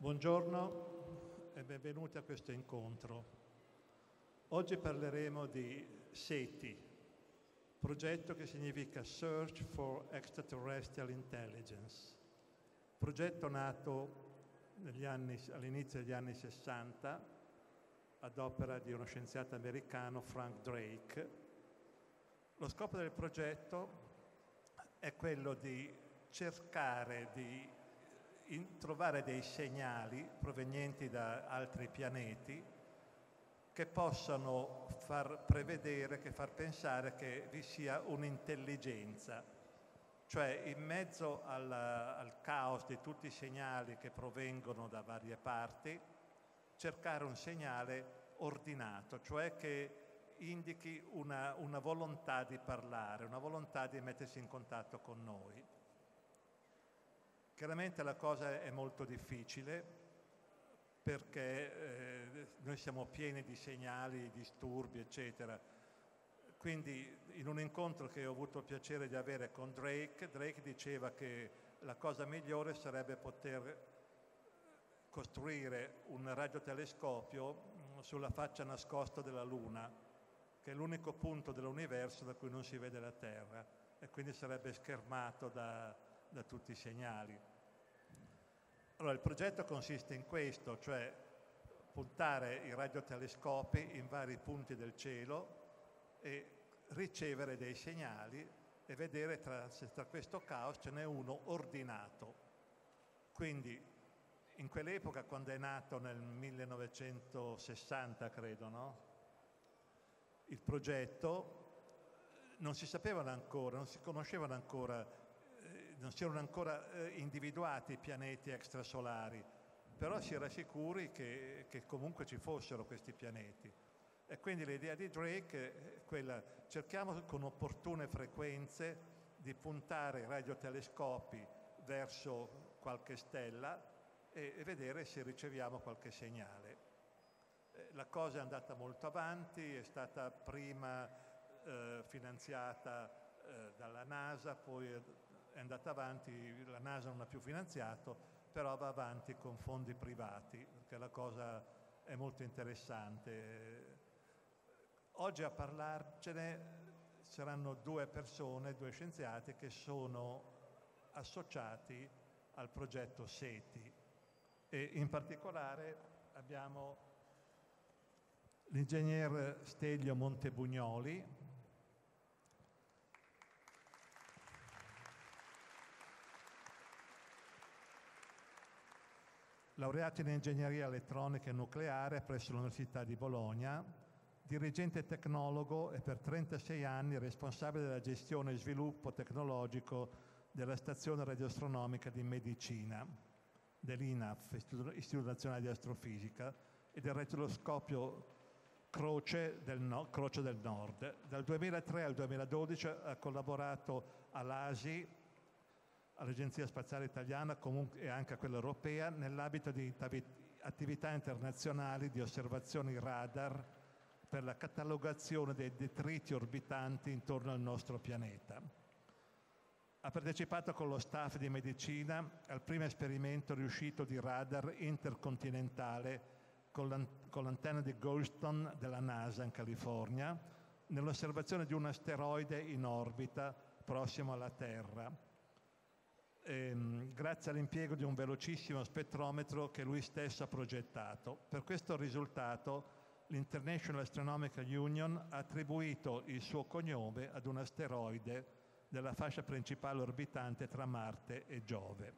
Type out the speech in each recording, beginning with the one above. Buongiorno e benvenuti a questo incontro. Oggi parleremo di SETI, progetto che significa Search for Extraterrestrial Intelligence, progetto nato all'inizio degli anni 60 ad opera di uno scienziato americano, Frank Drake. Lo scopo del progetto è quello di cercare di trovare dei segnali provenienti da altri pianeti che possano far prevedere, che far pensare che vi sia un'intelligenza, cioè in mezzo al caos di tutti i segnali che provengono da varie parti, cercare un segnale ordinato, cioè che indichi una volontà di parlare, una volontà di mettersi in contatto con noi. Chiaramente la cosa è molto difficile perché noi siamo pieni di segnali, disturbi, eccetera. Quindi in un incontro che ho avuto il piacere di avere con Drake, Drake diceva che la cosa migliore sarebbe poter costruire un radiotelescopio sulla faccia nascosta della Luna, che è l'unico punto dell'universo da cui non si vede la Terra e quindi sarebbe schermato da tutti i segnali. Allora, il progetto consiste in questo, cioè puntare i radiotelescopi in vari punti del cielo e ricevere dei segnali e vedere se tra questo caos ce n'è uno ordinato. Quindi in quell'epoca, quando è nato nel 1960, credo, no? Il progetto, non si sapevano ancora, non si conoscevano ancora, non si erano ancora individuati i pianeti extrasolari, però si era sicuri che comunque ci fossero questi pianeti. E quindi l'idea di Drake è quella: cerchiamo con opportune frequenze di puntare radiotelescopi verso qualche stella e vedere se riceviamo qualche segnale. La cosa è andata molto avanti, è stata prima finanziata dalla NASA, poi è andata avanti, la NASA non ha più finanziato, però va avanti con fondi privati, perché la cosa è molto interessante. Oggi a parlarcene saranno due persone, due scienziati che sono associati al progetto SETI, e in particolare abbiamo l'ingegner Stelio Montebugnoli, laureato in Ingegneria Elettronica e Nucleare presso l'Università di Bologna, dirigente tecnologo e per 36 anni responsabile della gestione e sviluppo tecnologico della Stazione Radioastronomica di Medicina, dell'INAF, Istituto Nazionale di Astrofisica, e del radioscopio Croce del Nord. Dal 2003 al 2012 ha collaborato all'ASI, all'Agenzia Spaziale Italiana e anche a quella europea, nell'ambito di attività internazionali di osservazioni radar per la catalogazione dei detriti orbitanti intorno al nostro pianeta. Ha partecipato con lo staff di Medicina al primo esperimento riuscito di radar intercontinentale con l'antenna di Goldstone della NASA in California, nell'osservazione di un asteroide in orbita prossimo alla Terra, grazie all'impiego di un velocissimo spettrometro che lui stesso ha progettato. Per questo risultato l'International Astronomical Union ha attribuito il suo cognome ad un asteroide della fascia principale orbitante tra Marte e Giove.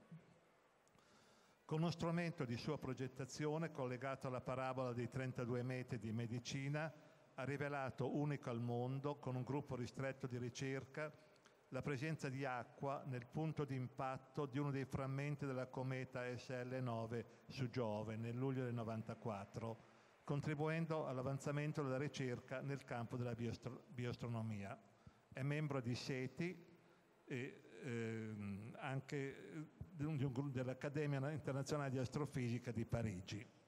Con uno strumento di sua progettazione collegato alla parabola dei 32 metri di Medicina, ha rivelato, unico al mondo, con un gruppo ristretto di ricerca, la presenza di acqua nel punto di impatto di uno dei frammenti della cometa SL9 su Giove nel luglio del 1994, contribuendo all'avanzamento della ricerca nel campo della bioastronomia. È membro di SETI e anche dell'Accademia Internazionale di Astrofisica di Parigi.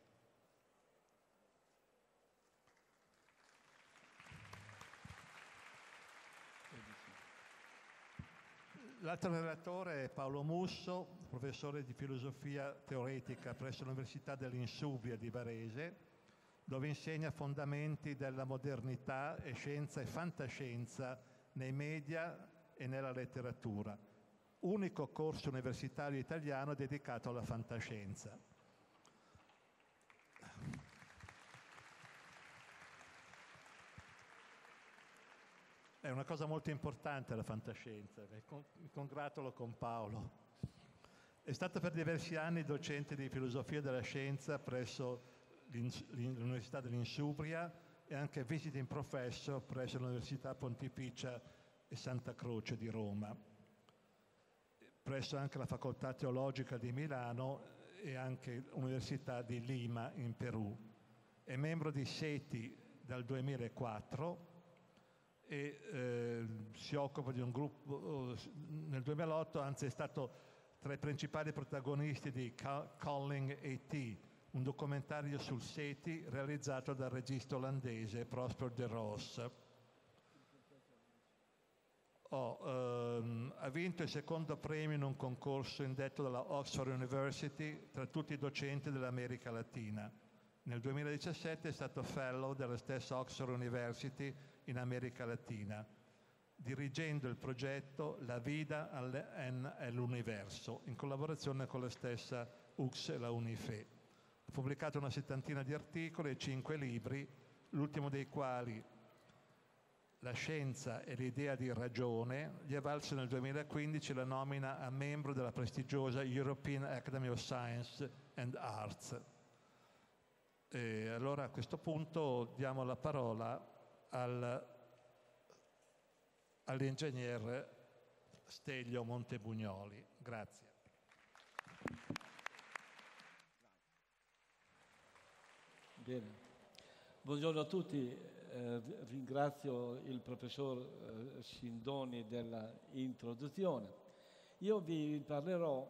L'altro relatore è Paolo Musso, professore di filosofia teoretica presso l'Università dell'Insubria di Varese, dove insegna fondamenti della modernità e scienza e fantascienza nei media e nella letteratura, unico corso universitario italiano dedicato alla fantascienza. È una cosa molto importante la fantascienza, mi congratulo con Paolo. È stato per diversi anni docente di filosofia della scienza presso l'Università dell'Insubria e anche visiting professor presso l'Università Pontificia e Santa Croce di Roma, presso anche la Facoltà Teologica di Milano e anche l'Università di Lima in Perù. È membro di SETI dal 2004 e si occupa di un gruppo nel 2008, anzi è stato tra i principali protagonisti di Calling E.T., un documentario sul SETI realizzato dal regista olandese Prosper de Roos. Ha vinto il secondo premio in un concorso indetto dalla Oxford University tra tutti i docenti dell'America Latina. Nel 2017 è stato fellow della stessa Oxford University in America Latina, dirigendo il progetto La Vida all'Universo, in collaborazione con la stessa UX e la Unife. Ha pubblicato una settantina di articoli e 5 libri, l'ultimo dei quali, La scienza e l'idea di ragione, gli è valso nel 2015 la nomina a membro della prestigiosa European Academy of Science and Arts. E allora a questo punto diamo la parola all'ingegner Stelio Montebugnoli. Grazie. Bene. Buongiorno a tutti, ringrazio il professor Scindoni della introduzione. Io vi parlerò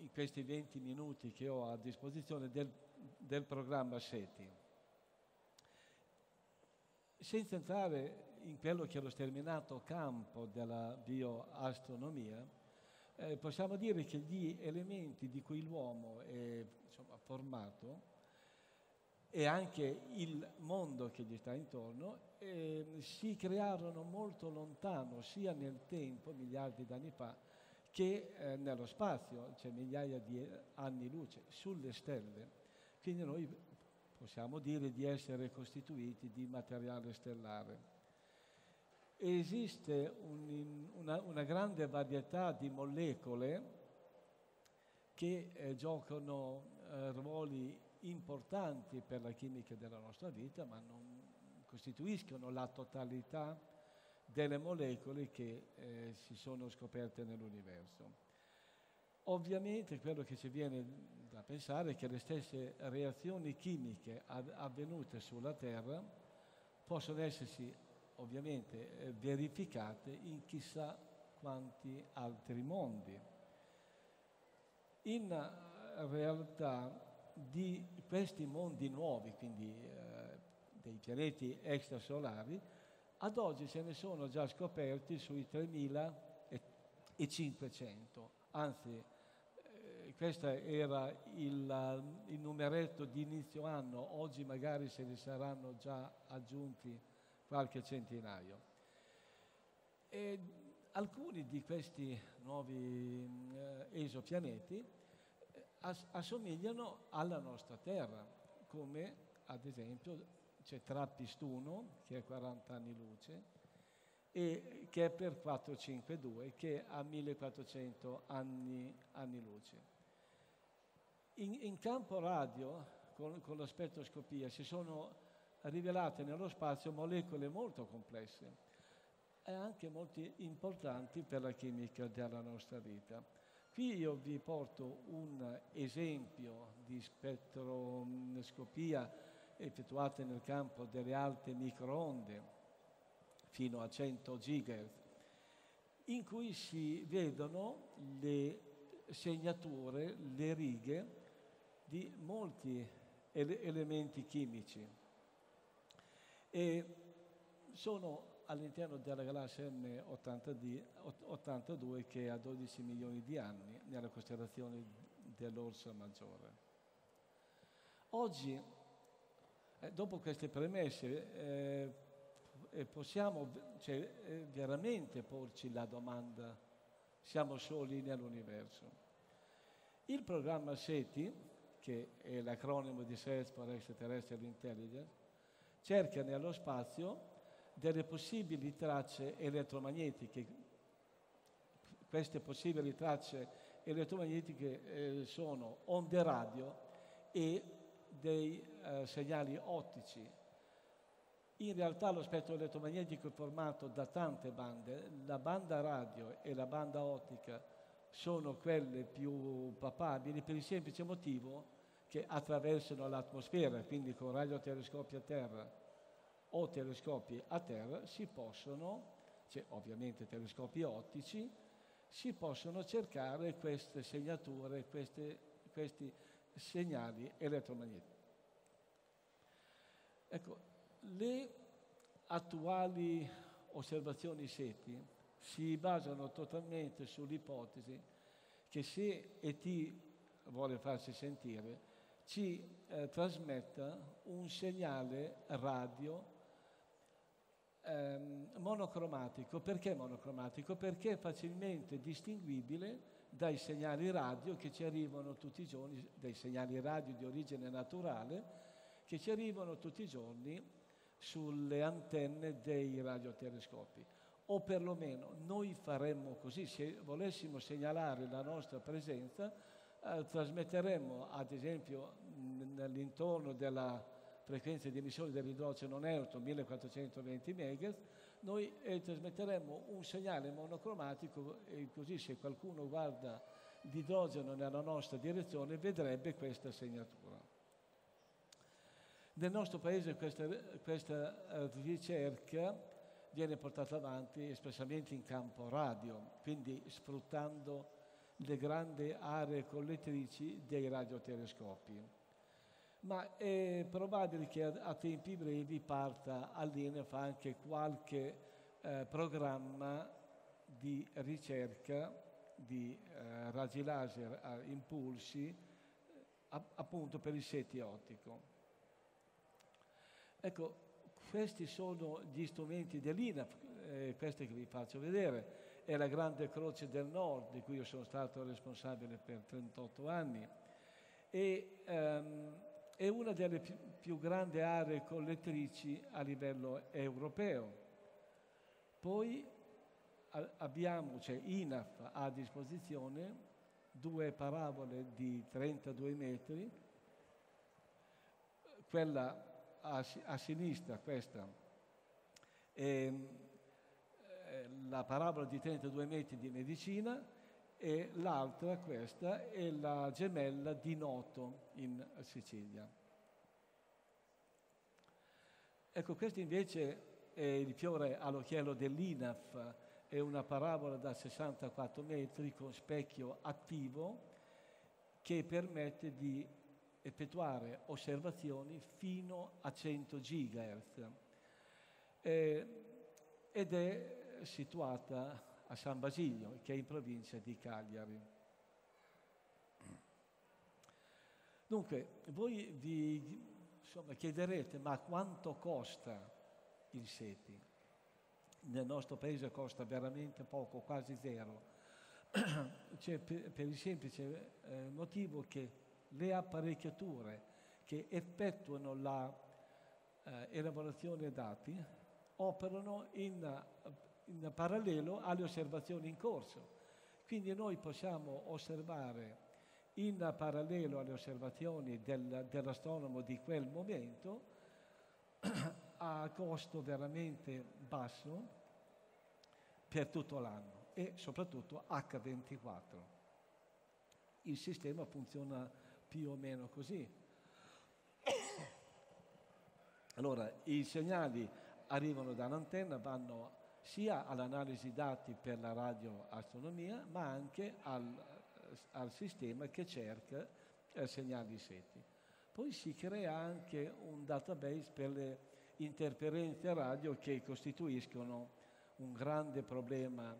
in questi 20 minuti che ho a disposizione del programma SETI. Senza entrare in quello che è lo sterminato campo della bioastronomia, possiamo dire che gli elementi di cui l'uomo è formato e anche il mondo che gli sta intorno si crearono molto lontano, sia nel tempo, miliardi di anni fa, che nello spazio, cioè migliaia di anni luce, sulle stelle. Quindi noi possiamo dire di essere costituiti di materiale stellare. Esiste una grande varietà di molecole che giocano ruoli importanti per la chimica della nostra vita, ma non costituiscono la totalità delle molecole che si sono scoperte nell'universo. Ovviamente quello che ci viene da pensare è che le stesse reazioni chimiche avvenute sulla Terra possono essersi ovviamente verificate in chissà quanti altri mondi. In realtà di questi mondi nuovi, quindi dei pianeti extrasolari, ad oggi se ne sono già scoperti sui 3.500, anzi questo era il numeretto di inizio anno, oggi magari se ne saranno già aggiunti qualche centinaio. E alcuni di questi nuovi esopianeti assomigliano alla nostra Terra, come ad esempio c'è Trappist-1, che è 40 anni luce, e che è per 452, che ha 1400 anni luce. In campo radio, con la spettroscopia, si sono rivelate nello spazio molecole molto complesse e anche molto importanti per la chimica della nostra vita. Qui io vi porto un esempio di spettroscopia effettuata nel campo delle alte microonde, fino a 100 GHz, in cui si vedono le segnature, le righe di molti elementi chimici. E sono all'interno della galassia M82 che è a 12 milioni di anni nella costellazione dell'Orsa Maggiore. Oggi, dopo queste premesse, possiamo veramente porci la domanda: siamo soli nell'universo? Il programma SETI, che è l'acronimo di Search for Extraterrestrial Intelligence, cerca nello spazio delle possibili tracce elettromagnetiche. Queste possibili tracce elettromagnetiche sono onde radio e dei segnali ottici. In realtà lo spettro elettromagnetico è formato da tante bande. La banda radio e la banda ottica sono quelle più papabili per il semplice motivo che attraversano l'atmosfera, quindi con radiotelescopi a terra o telescopi a terra si possono, ovviamente telescopi ottici, si possono cercare queste segnature, questi segnali elettromagnetici. Ecco, le attuali osservazioni SETI si basano totalmente sull'ipotesi che se ET vuole farsi sentire ci trasmetta un segnale radio monocromatico. Perché monocromatico? Perché è facilmente distinguibile dai segnali radio che ci arrivano tutti i giorni, dai segnali radio di origine naturale che ci arrivano tutti i giorni sulle antenne dei radiotelescopi. O perlomeno noi faremmo così, se volessimo segnalare la nostra presenza, trasmetteremmo ad esempio nell'intorno della frequenza di emissione dell'idrogeno neutro 1420 MHz, noi trasmetteremo un segnale monocromatico e così se qualcuno guarda l'idrogeno nella nostra direzione vedrebbe questa segnatura. Nel nostro paese questa ricerca viene portata avanti espressamente in campo radio, quindi sfruttando le grandi aree collettrici dei radiotelescopi. Ma è probabile che a tempi brevi parta all'INAF anche qualche programma di ricerca di raggi laser a impulsi, appunto per il SETI ottico. Ecco, questi sono gli strumenti dell'INAF, questi che vi faccio vedere. È la grande Croce del Nord, di cui io sono stato responsabile per 38 anni, e è una delle più grandi aree collettrici a livello europeo. Poi abbiamo, INAF ha a disposizione due parabole di 32 metri, quella a sinistra, questa, e la parabola di 32 metri di Medicina, e l'altra, questa, è la gemella di Noto in Sicilia. Ecco, questo invece è il fiore all'occhiello dell'INAF, è una parabola da 64 metri con specchio attivo che permette di effettuare osservazioni fino a 100 GHz ed è situata a San Basilio, che è in provincia di Cagliari. Dunque, voi vi chiederete, ma quanto costa il SETI? Nel nostro paese costa veramente poco, quasi zero. Per il semplice motivo che le apparecchiature che effettuano la elaborazione dati operano in parallelo alle osservazioni in corso. Quindi noi possiamo osservare in parallelo alle osservazioni dell'astronomo di quel momento a costo veramente basso per tutto l'anno e soprattutto H24. Il sistema funziona più o meno così. Allora, i segnali arrivano dall'antenna, vanno sia all'analisi dati per la radioastronomia, ma anche al sistema che cerca segnali SETI. Poi si crea anche un database per le interferenze radio che costituiscono un grande problema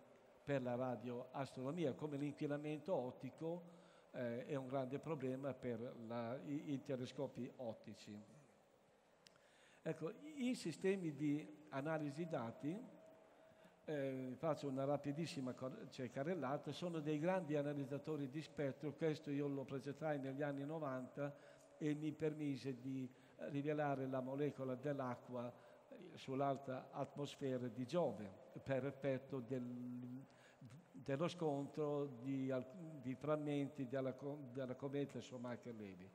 per la radioastronomia, come l'inquinamento ottico è un grande problema per i telescopi ottici. Ecco, i sistemi di analisi dati, faccio una rapidissima carrellata, sono dei grandi analizzatori di spettro. Questo io lo progettai negli anni 90 e mi permise di rivelare la molecola dell'acqua sull'alta atmosfera di Giove per effetto dello scontro di frammenti della cometa Schumacher-Levy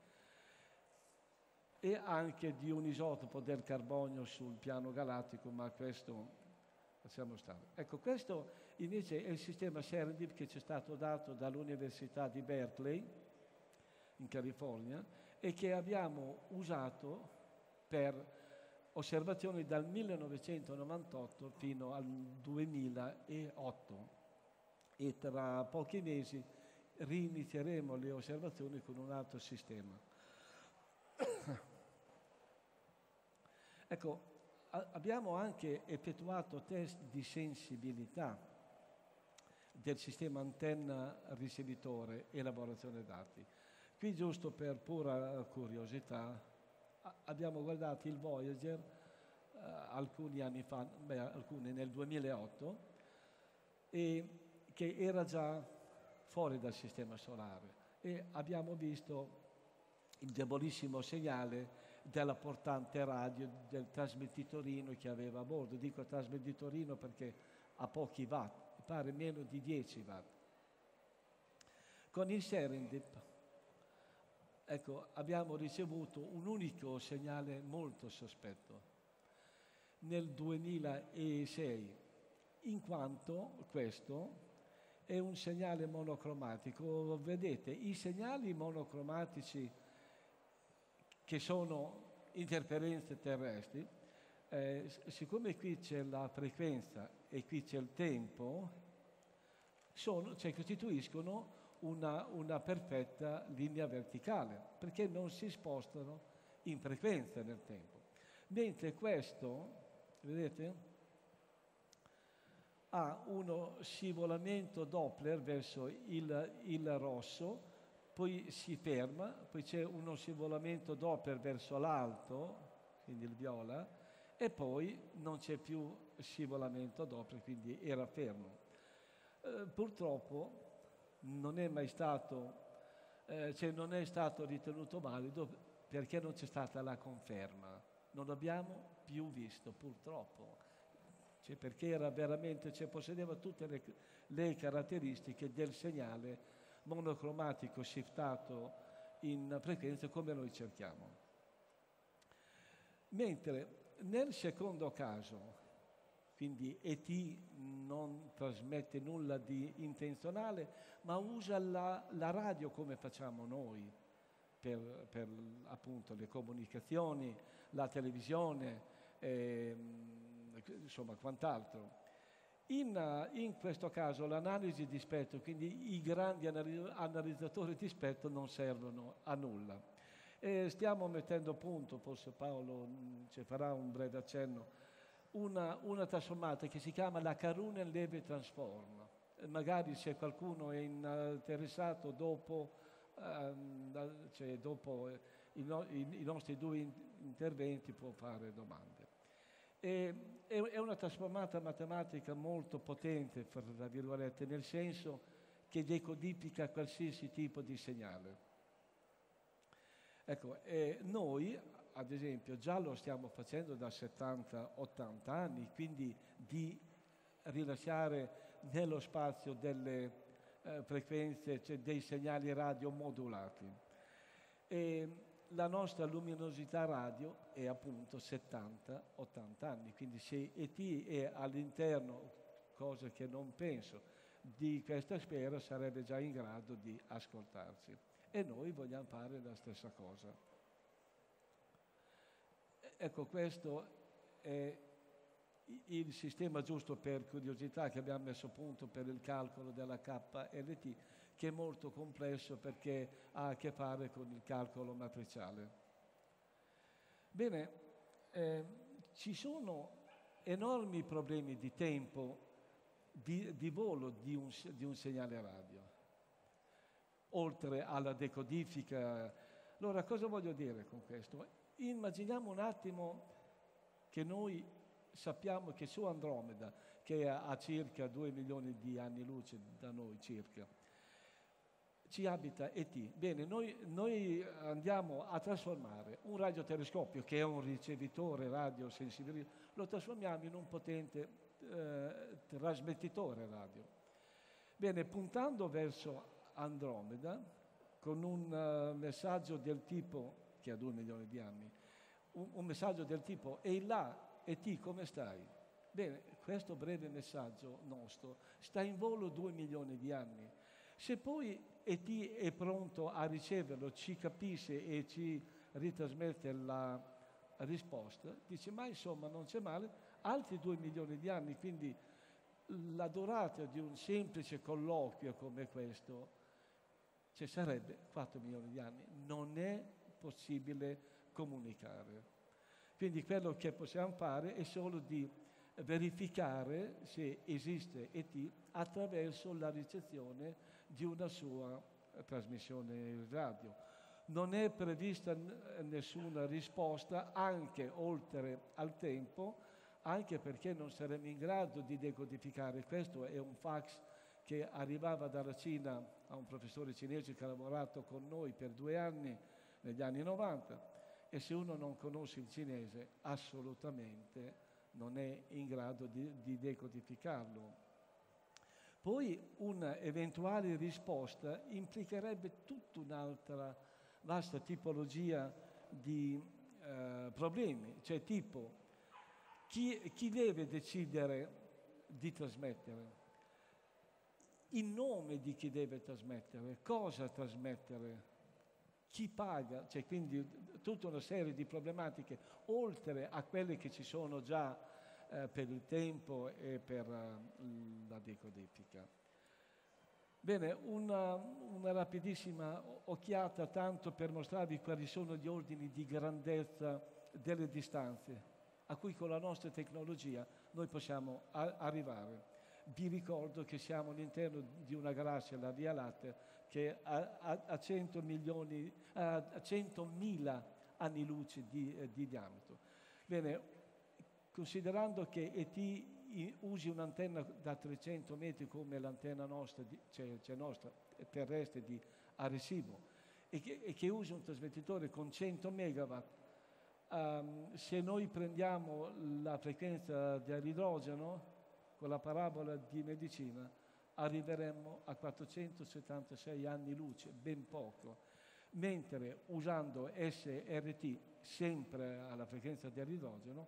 e anche di un isotopo del carbonio sul piano galattico, ma questo lasciamo stare. Ecco, questo invece è il sistema Serendip che ci è stato dato dall'Università di Berkeley in California e che abbiamo usato per osservazioni dal 1998 fino al 2008, e tra pochi mesi rinizieremo le osservazioni con un altro sistema. Ecco, abbiamo anche effettuato test di sensibilità del sistema antenna-ricevitore-elaborazione dati. Qui, giusto per pura curiosità, abbiamo guardato il Voyager alcuni anni fa, nel 2008, e che era già fuori dal sistema solare, e abbiamo visto il debolissimo segnale della portante radio del trasmettitorino che aveva a bordo. Dico trasmettitorino perché a pochi watt, pare meno di 10 watt. Con il Serendip, ecco, abbiamo ricevuto un unico segnale molto sospetto nel 2006, in quanto questo è un segnale monocromatico. Vedete, i segnali monocromatici che sono interferenze terrestri, siccome qui c'è la frequenza e qui c'è il tempo, costituiscono una perfetta linea verticale, perché non si spostano in frequenza nel tempo. Mentre questo, vedete, ha uno scivolamento Doppler verso il rosso, poi si ferma, poi c'è uno scivolamento Doppler verso l'alto, quindi il viola, e poi non c'è più scivolamento Doppler, quindi era fermo. Purtroppo non è stato ritenuto valido perché non c'è stata la conferma. Non l'abbiamo più visto, purtroppo, perché era veramente, possedeva tutte le caratteristiche del segnale monocromatico shiftato in frequenza come noi cerchiamo. Mentre nel secondo caso, quindi ET non trasmette nulla di intenzionale, ma usa la radio come facciamo noi per appunto le comunicazioni, la televisione, insomma quant'altro. In questo caso l'analisi di spettro, quindi i grandi analizzatori di spettro, non servono a nulla. Stiamo mettendo a punto, forse Paolo ci farà un breve accenno, una trasformata che si chiama la Caruna-Levy Transform. Magari se qualcuno è interessato dopo i nostri due interventi può fare domande. È una trasformata matematica molto potente, tra virgolette, nel senso che decodifica qualsiasi tipo di segnale. Ecco, noi ad esempio già lo stiamo facendo da 70-80 anni, quindi di rilasciare nello spazio delle frequenze, dei segnali radio modulati. E la nostra luminosità radio è appunto 70-80 anni, quindi se ET è all'interno, cosa che non penso, di questa sfera, sarebbe già in grado di ascoltarci. E noi vogliamo fare la stessa cosa. Ecco, questo è il sistema, giusto per curiosità, che abbiamo messo a punto per il calcolo della KLT, che è molto complesso perché ha a che fare con il calcolo matriciale. Bene, Ci sono enormi problemi di tempo di volo di un segnale radio, oltre alla decodifica. Allora, cosa voglio dire con questo? Immaginiamo un attimo che noi sappiamo che su Andromeda, che è a circa 2 milioni di anni luce da noi circa, ci abita ET. Bene, noi andiamo a trasformare un radiotelescopio, che è un ricevitore radiosensibile, lo trasformiamo in un potente trasmettitore radio. Bene, puntando verso Andromeda, con un messaggio del tipo, che ha 2 milioni di anni, un messaggio del tipo: ehi là, ET, come stai? Bene, questo breve messaggio nostro sta in volo 2 milioni di anni. Se poi ET è pronto a riceverlo, ci capisce e ci ritrasmette la risposta, dice: ma insomma, non c'è male, altri 2 milioni di anni. Quindi la durata di un semplice colloquio come questo ci sarebbe 4 milioni di anni. Non è possibile comunicare. Quindi quello che possiamo fare è solo di verificare se esiste ET attraverso la ricezione di una sua trasmissione radio. Non è prevista nessuna risposta, anche oltre al tempo, anche perché non saremo in grado di decodificare. Questo è un fax che arrivava dalla Cina a un professore cinese che ha lavorato con noi per 2 anni negli anni 90, e se uno non conosce il cinese assolutamente non è in grado di decodificarlo. Poi un'eventuale risposta implicherebbe tutta un'altra vasta tipologia di problemi, cioè tipo chi deve decidere di trasmettere, in nome di chi deve trasmettere, cosa trasmettere, chi paga, cioè quindi tutta una serie di problematiche, oltre a quelle che ci sono già per il tempo e per la decodifica. Bene, una rapidissima occhiata, tanto per mostrarvi quali sono gli ordini di grandezza delle distanze a cui con la nostra tecnologia noi possiamo arrivare. Vi ricordo che siamo all'interno di una galassia, la Via Lattea, che ha 100.000 anni luce di diametro. Bene, considerando che ET usi un'antenna da 300 metri come l'antenna nostra, terrestre di Arecibo, e che usa un trasmettitore con 100 megawatt, se noi prendiamo la frequenza dell'idrogeno con la parabola di Medicina arriveremmo a 476 anni luce, ben poco, mentre usando SRT, sempre alla frequenza dell'idrogeno,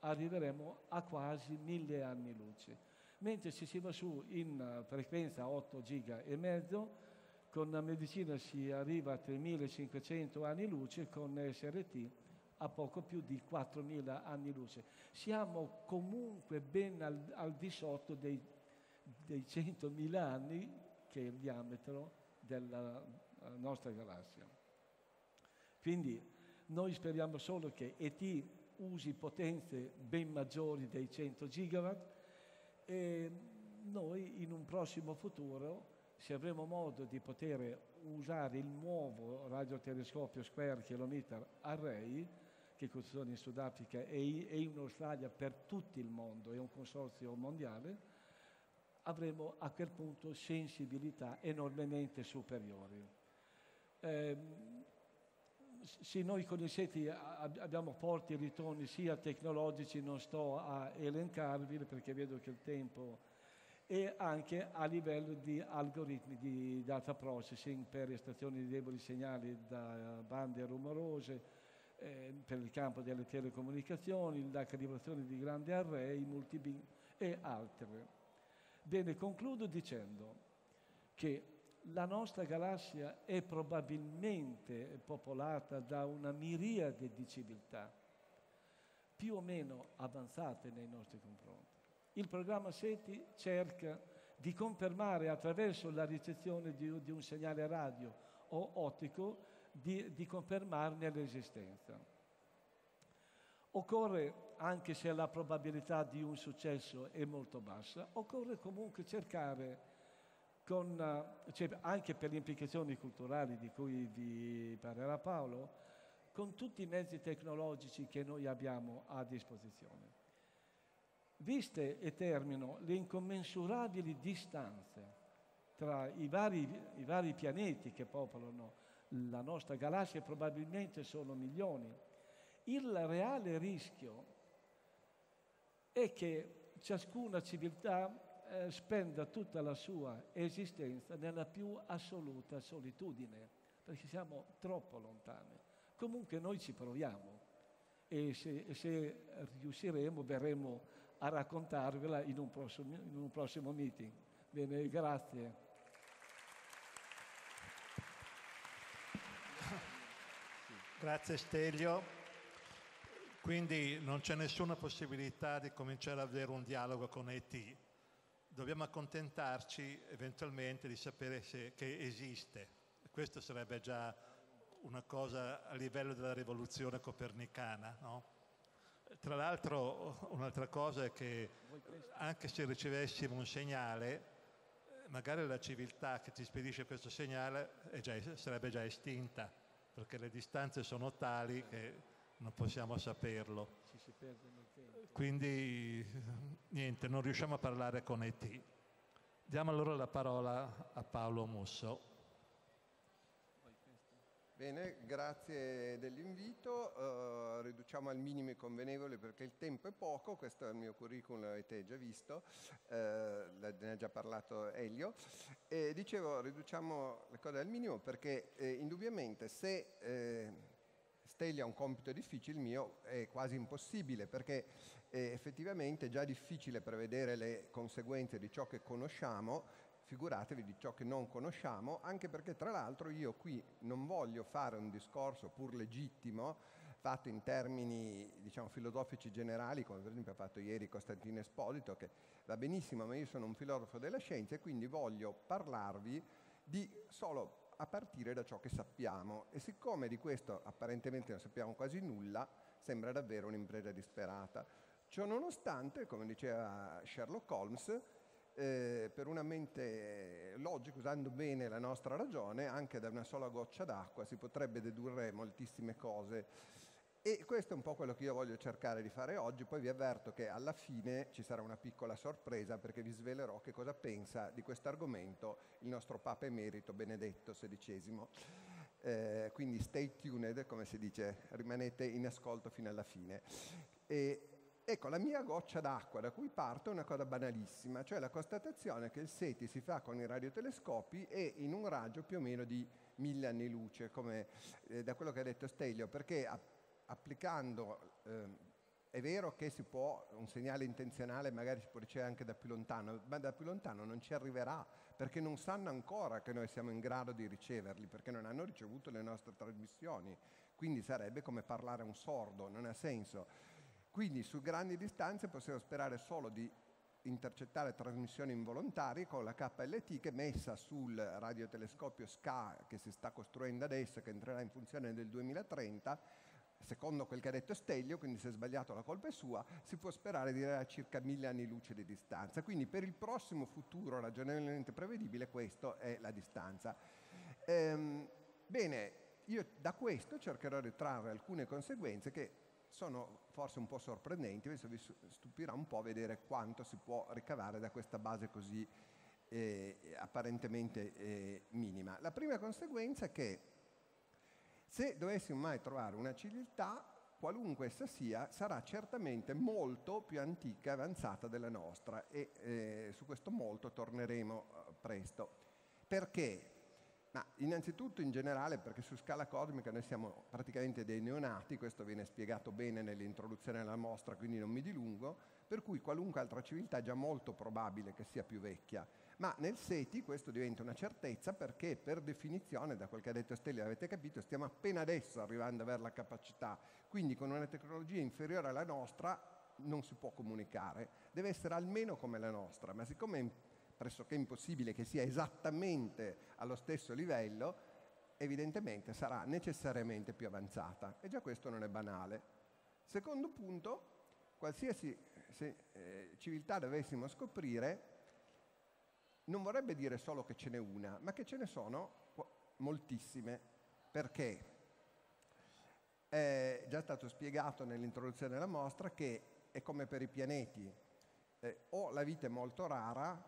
arriveremo a quasi 1000 anni luce. Mentre se si va su in frequenza 8 giga e mezzo, con la Medicina si arriva a 3500 anni luce, con SRT a poco più di 4.000 anni luce. Siamo comunque ben al di sotto dei 100.000 anni, che è il diametro della nostra galassia. Quindi noi speriamo solo che ET usi potenze ben maggiori dei 100 gigawatt, e noi in un prossimo futuro, se avremo modo di poter usare il nuovo radiotelescopio Square Kilometer Array, che funziona in Sudafrica e in Australia per tutto il mondo, è un consorzio mondiale, avremo a quel punto sensibilità enormemente superiori. Se noi con i SETI abbiamo forti ritorni sia tecnologici, non sto a elencarvi perché vedo che il tempo, e anche a livello di algoritmi di data processing per estrazione di deboli segnali da bande rumorose, per il campo delle telecomunicazioni, la calibrazione di grandi array, multi-beam e altre. Bene, concludo dicendo che la nostra galassia è probabilmente popolata da una miriade di civiltà più o meno avanzate nei nostri confronti. Il programma SETI cerca di confermare, attraverso la ricezione di un segnale radio o ottico, di confermarne l'esistenza. Occorre, anche se la probabilità di un successo è molto bassa, occorre comunque cercare, anche per le implicazioni culturali di cui vi parlerà Paolo, con tutti i mezzi tecnologici che noi abbiamo a disposizione. Viste, e termino, le incommensurabili distanze tra i vari pianeti che popolano la nostra galassia, probabilmente sono milioni, il reale rischio è che ciascuna civiltà spenda tutta la sua esistenza nella più assoluta solitudine, perché siamo troppo lontani. Comunque noi ci proviamo e se riusciremo verremo a raccontarvela in un prossimo meeting. Bene, grazie. Grazie Stelio. Quindi non c'è nessuna possibilità di cominciare ad avere un dialogo con ET. Dobbiamo accontentarci eventualmente di sapere che esiste. Questo sarebbe già una cosa a livello della rivoluzione copernicana, no? Tra l'altro un'altra cosa è che anche se ricevessimo un segnale, magari la civiltà che ci spedisce questo segnale sarebbe già estinta, perché le distanze sono tali che non possiamo saperlo. Ci si perde nel tempo. Quindi niente, non riusciamo a parlare con ET. Diamo allora la parola a Paolo Musso. Bene, grazie dell'invito. Riduciamo al minimo convenevole perché il tempo è poco. Questo è il mio curriculum, l'avete già visto, ne ha già parlato Elio. E dicevo, riduciamo le cose al minimo perché indubbiamente se Stelio ha un compito difficile, il mio è quasi impossibile, perché è effettivamente già difficile prevedere le conseguenze di ciò che conosciamo, figuratevi di ciò che non conosciamo, anche perché tra l'altro io qui non voglio fare un discorso pur legittimo fatto in termini, diciamo, filosofici generali, come per esempio ha fatto ieri Costantino Esposito, che va benissimo, ma io sono un filosofo della scienza e quindi voglio parlarvi di solo a partire da ciò che sappiamo, e siccome di questo apparentemente non sappiamo quasi nulla, sembra davvero un'impresa disperata. Ciononostante, come diceva Sherlock Holmes, per una mente logica, usando bene la nostra ragione, anche da una sola goccia d'acqua si potrebbe dedurre moltissime cose, e questo è un po' quello che io voglio cercare di fare oggi. Poi vi avverto che alla fine ci sarà una piccola sorpresa, perché vi svelerò che cosa pensa di questo argomento il nostro Papa Emerito Benedetto XVI. Quindi stay tuned, come si dice, rimanete in ascolto fino alla fine. Ecco, la mia goccia d'acqua da cui parto è una cosa banalissima, cioè la constatazione che il SETI si fa con i radiotelescopi e in un raggio più o meno di 1000 anni luce, come da quello che ha detto Stelio, perché applicando, è vero che si può, un segnale intenzionale magari si può ricevere anche da più lontano, ma da più lontano non ci arriverà, perché non sanno ancora che noi siamo in grado di riceverli, perché non hanno ricevuto le nostre trasmissioni, quindi sarebbe come parlare a un sordo, non ha senso. Quindi su grandi distanze possiamo sperare solo di intercettare trasmissioni involontarie con la KLT, che messa sul radiotelescopio SCA che si sta costruendo adesso, che entrerà in funzione nel 2030, secondo quel che ha detto Stelio, quindi se è sbagliato la colpa è sua, si può sperare di arrivare a circa 1000 anni luce di distanza. Quindi per il prossimo futuro ragionevolmente prevedibile questa è la distanza. Bene, io da questo cercherò di trarre alcune conseguenze che sono forse un po' sorprendenti, adesso vi stupirà un po' vedere quanto si può ricavare da questa base così apparentemente minima. La prima conseguenza è che se dovessimo mai trovare una civiltà, qualunque essa sia, sarà certamente molto più antica e avanzata della nostra, e su questo molto torneremo presto. Perché? Ma innanzitutto in generale perché su scala cosmica noi siamo praticamente dei neonati, questo viene spiegato bene nell'introduzione alla mostra, quindi non mi dilungo, per cui qualunque altra civiltà è già molto probabile che sia più vecchia. Ma nel SETI questo diventa una certezza perché per definizione, da quel che ha detto Stelio avete capito, stiamo appena adesso arrivando a avere la capacità, quindi con una tecnologia inferiore alla nostra non si può comunicare, deve essere almeno come la nostra, ma siccome è pressoché impossibile che sia esattamente allo stesso livello, evidentemente sarà necessariamente più avanzata, e già questo non è banale. Secondo punto, qualsiasi civiltà dovessimo scoprire, non vorrebbe dire solo che ce n'è una, ma che ce ne sono moltissime. Perché? È già stato spiegato nell'introduzione della mostra che è come per i pianeti. O la vita è molto rara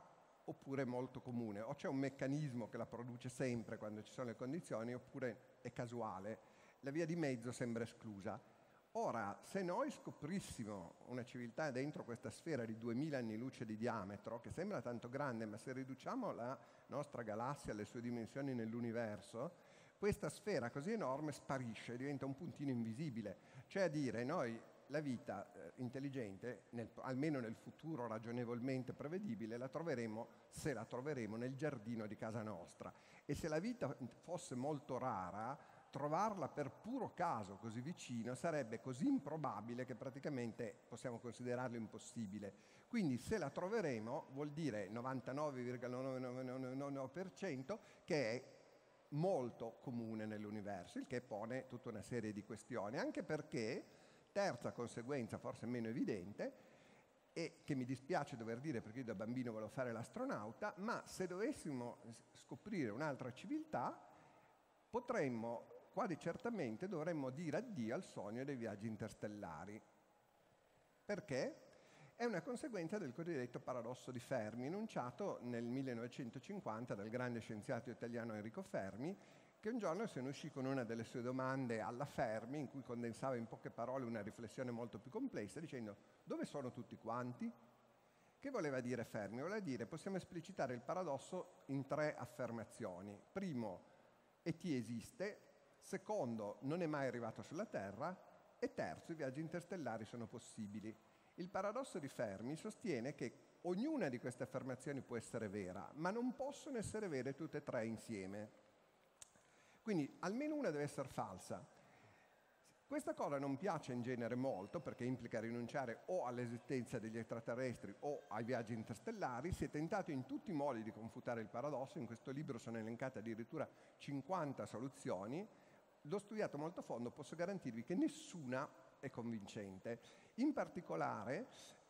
oppure molto comune, o c'è un meccanismo che la produce sempre quando ci sono le condizioni, oppure è casuale. La via di mezzo sembra esclusa. Ora, se noi scoprissimo una civiltà dentro questa sfera di 2000 anni luce di diametro, che sembra tanto grande, ma se riduciamo la nostra galassia alle sue dimensioni nell'universo, questa sfera così enorme sparisce, diventa un puntino invisibile. Cioè a dire, noi la vita intelligente, almeno nel futuro ragionevolmente prevedibile, la troveremo, se la troveremo, nel giardino di casa nostra. E se la vita fosse molto rara, trovarla per puro caso così vicino sarebbe così improbabile che praticamente possiamo considerarlo impossibile. Quindi se la troveremo vuol dire 99,999% che è molto comune nell'universo, il che pone tutta una serie di questioni, anche perché, terza conseguenza forse meno evidente, e che mi dispiace dover dire perché io da bambino volevo fare l'astronauta, ma se dovessimo scoprire un'altra civiltà potremmo, quasi certamente, dovremmo dire addio al sogno dei viaggi interstellari. Perché? È una conseguenza del cosiddetto paradosso di Fermi, enunciato nel 1950 dal grande scienziato italiano Enrico Fermi, che un giorno se ne uscì con una delle sue domande alla Fermi, in cui condensava in poche parole una riflessione molto più complessa, dicendo: dove sono tutti quanti? Che voleva dire Fermi? Voleva dire possiamo esplicitare il paradosso in tre affermazioni. Primo, ET esiste. Secondo, non è mai arrivato sulla Terra. E terzo, i viaggi interstellari sono possibili. Il paradosso di Fermi sostiene che ognuna di queste affermazioni può essere vera, ma non possono essere vere tutte e tre insieme. Quindi almeno una deve essere falsa. Questa cosa non piace in genere molto, perché implica rinunciare o all'esistenza degli extraterrestri o ai viaggi interstellari. Si è tentato in tutti i modi di confutare il paradosso. In questo libro sono elencate addirittura 50 soluzioni. L'ho studiato molto a fondo, posso garantirvi che nessuna è convincente. In particolare,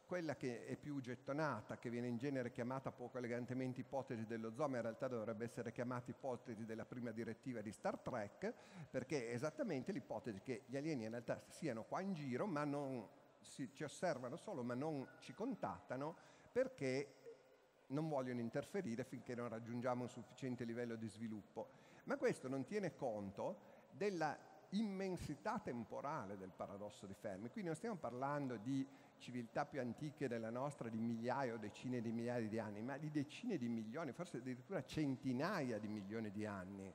quella che è più gettonata, che viene in genere chiamata poco elegantemente ipotesi dello zoom, in realtà dovrebbe essere chiamata ipotesi della prima direttiva di Star Trek, perché è esattamente l'ipotesi che gli alieni in realtà siano qua in giro, ma non ci osservano solo, ma non ci contattano, perché non vogliono interferire finché non raggiungiamo un sufficiente livello di sviluppo. Ma questo non tiene conto della immensità temporale del paradosso di Fermi. Quindi non stiamo parlando di civiltà più antiche della nostra di migliaia o decine di migliaia di anni, ma di decine di milioni, forse addirittura centinaia di milioni di anni.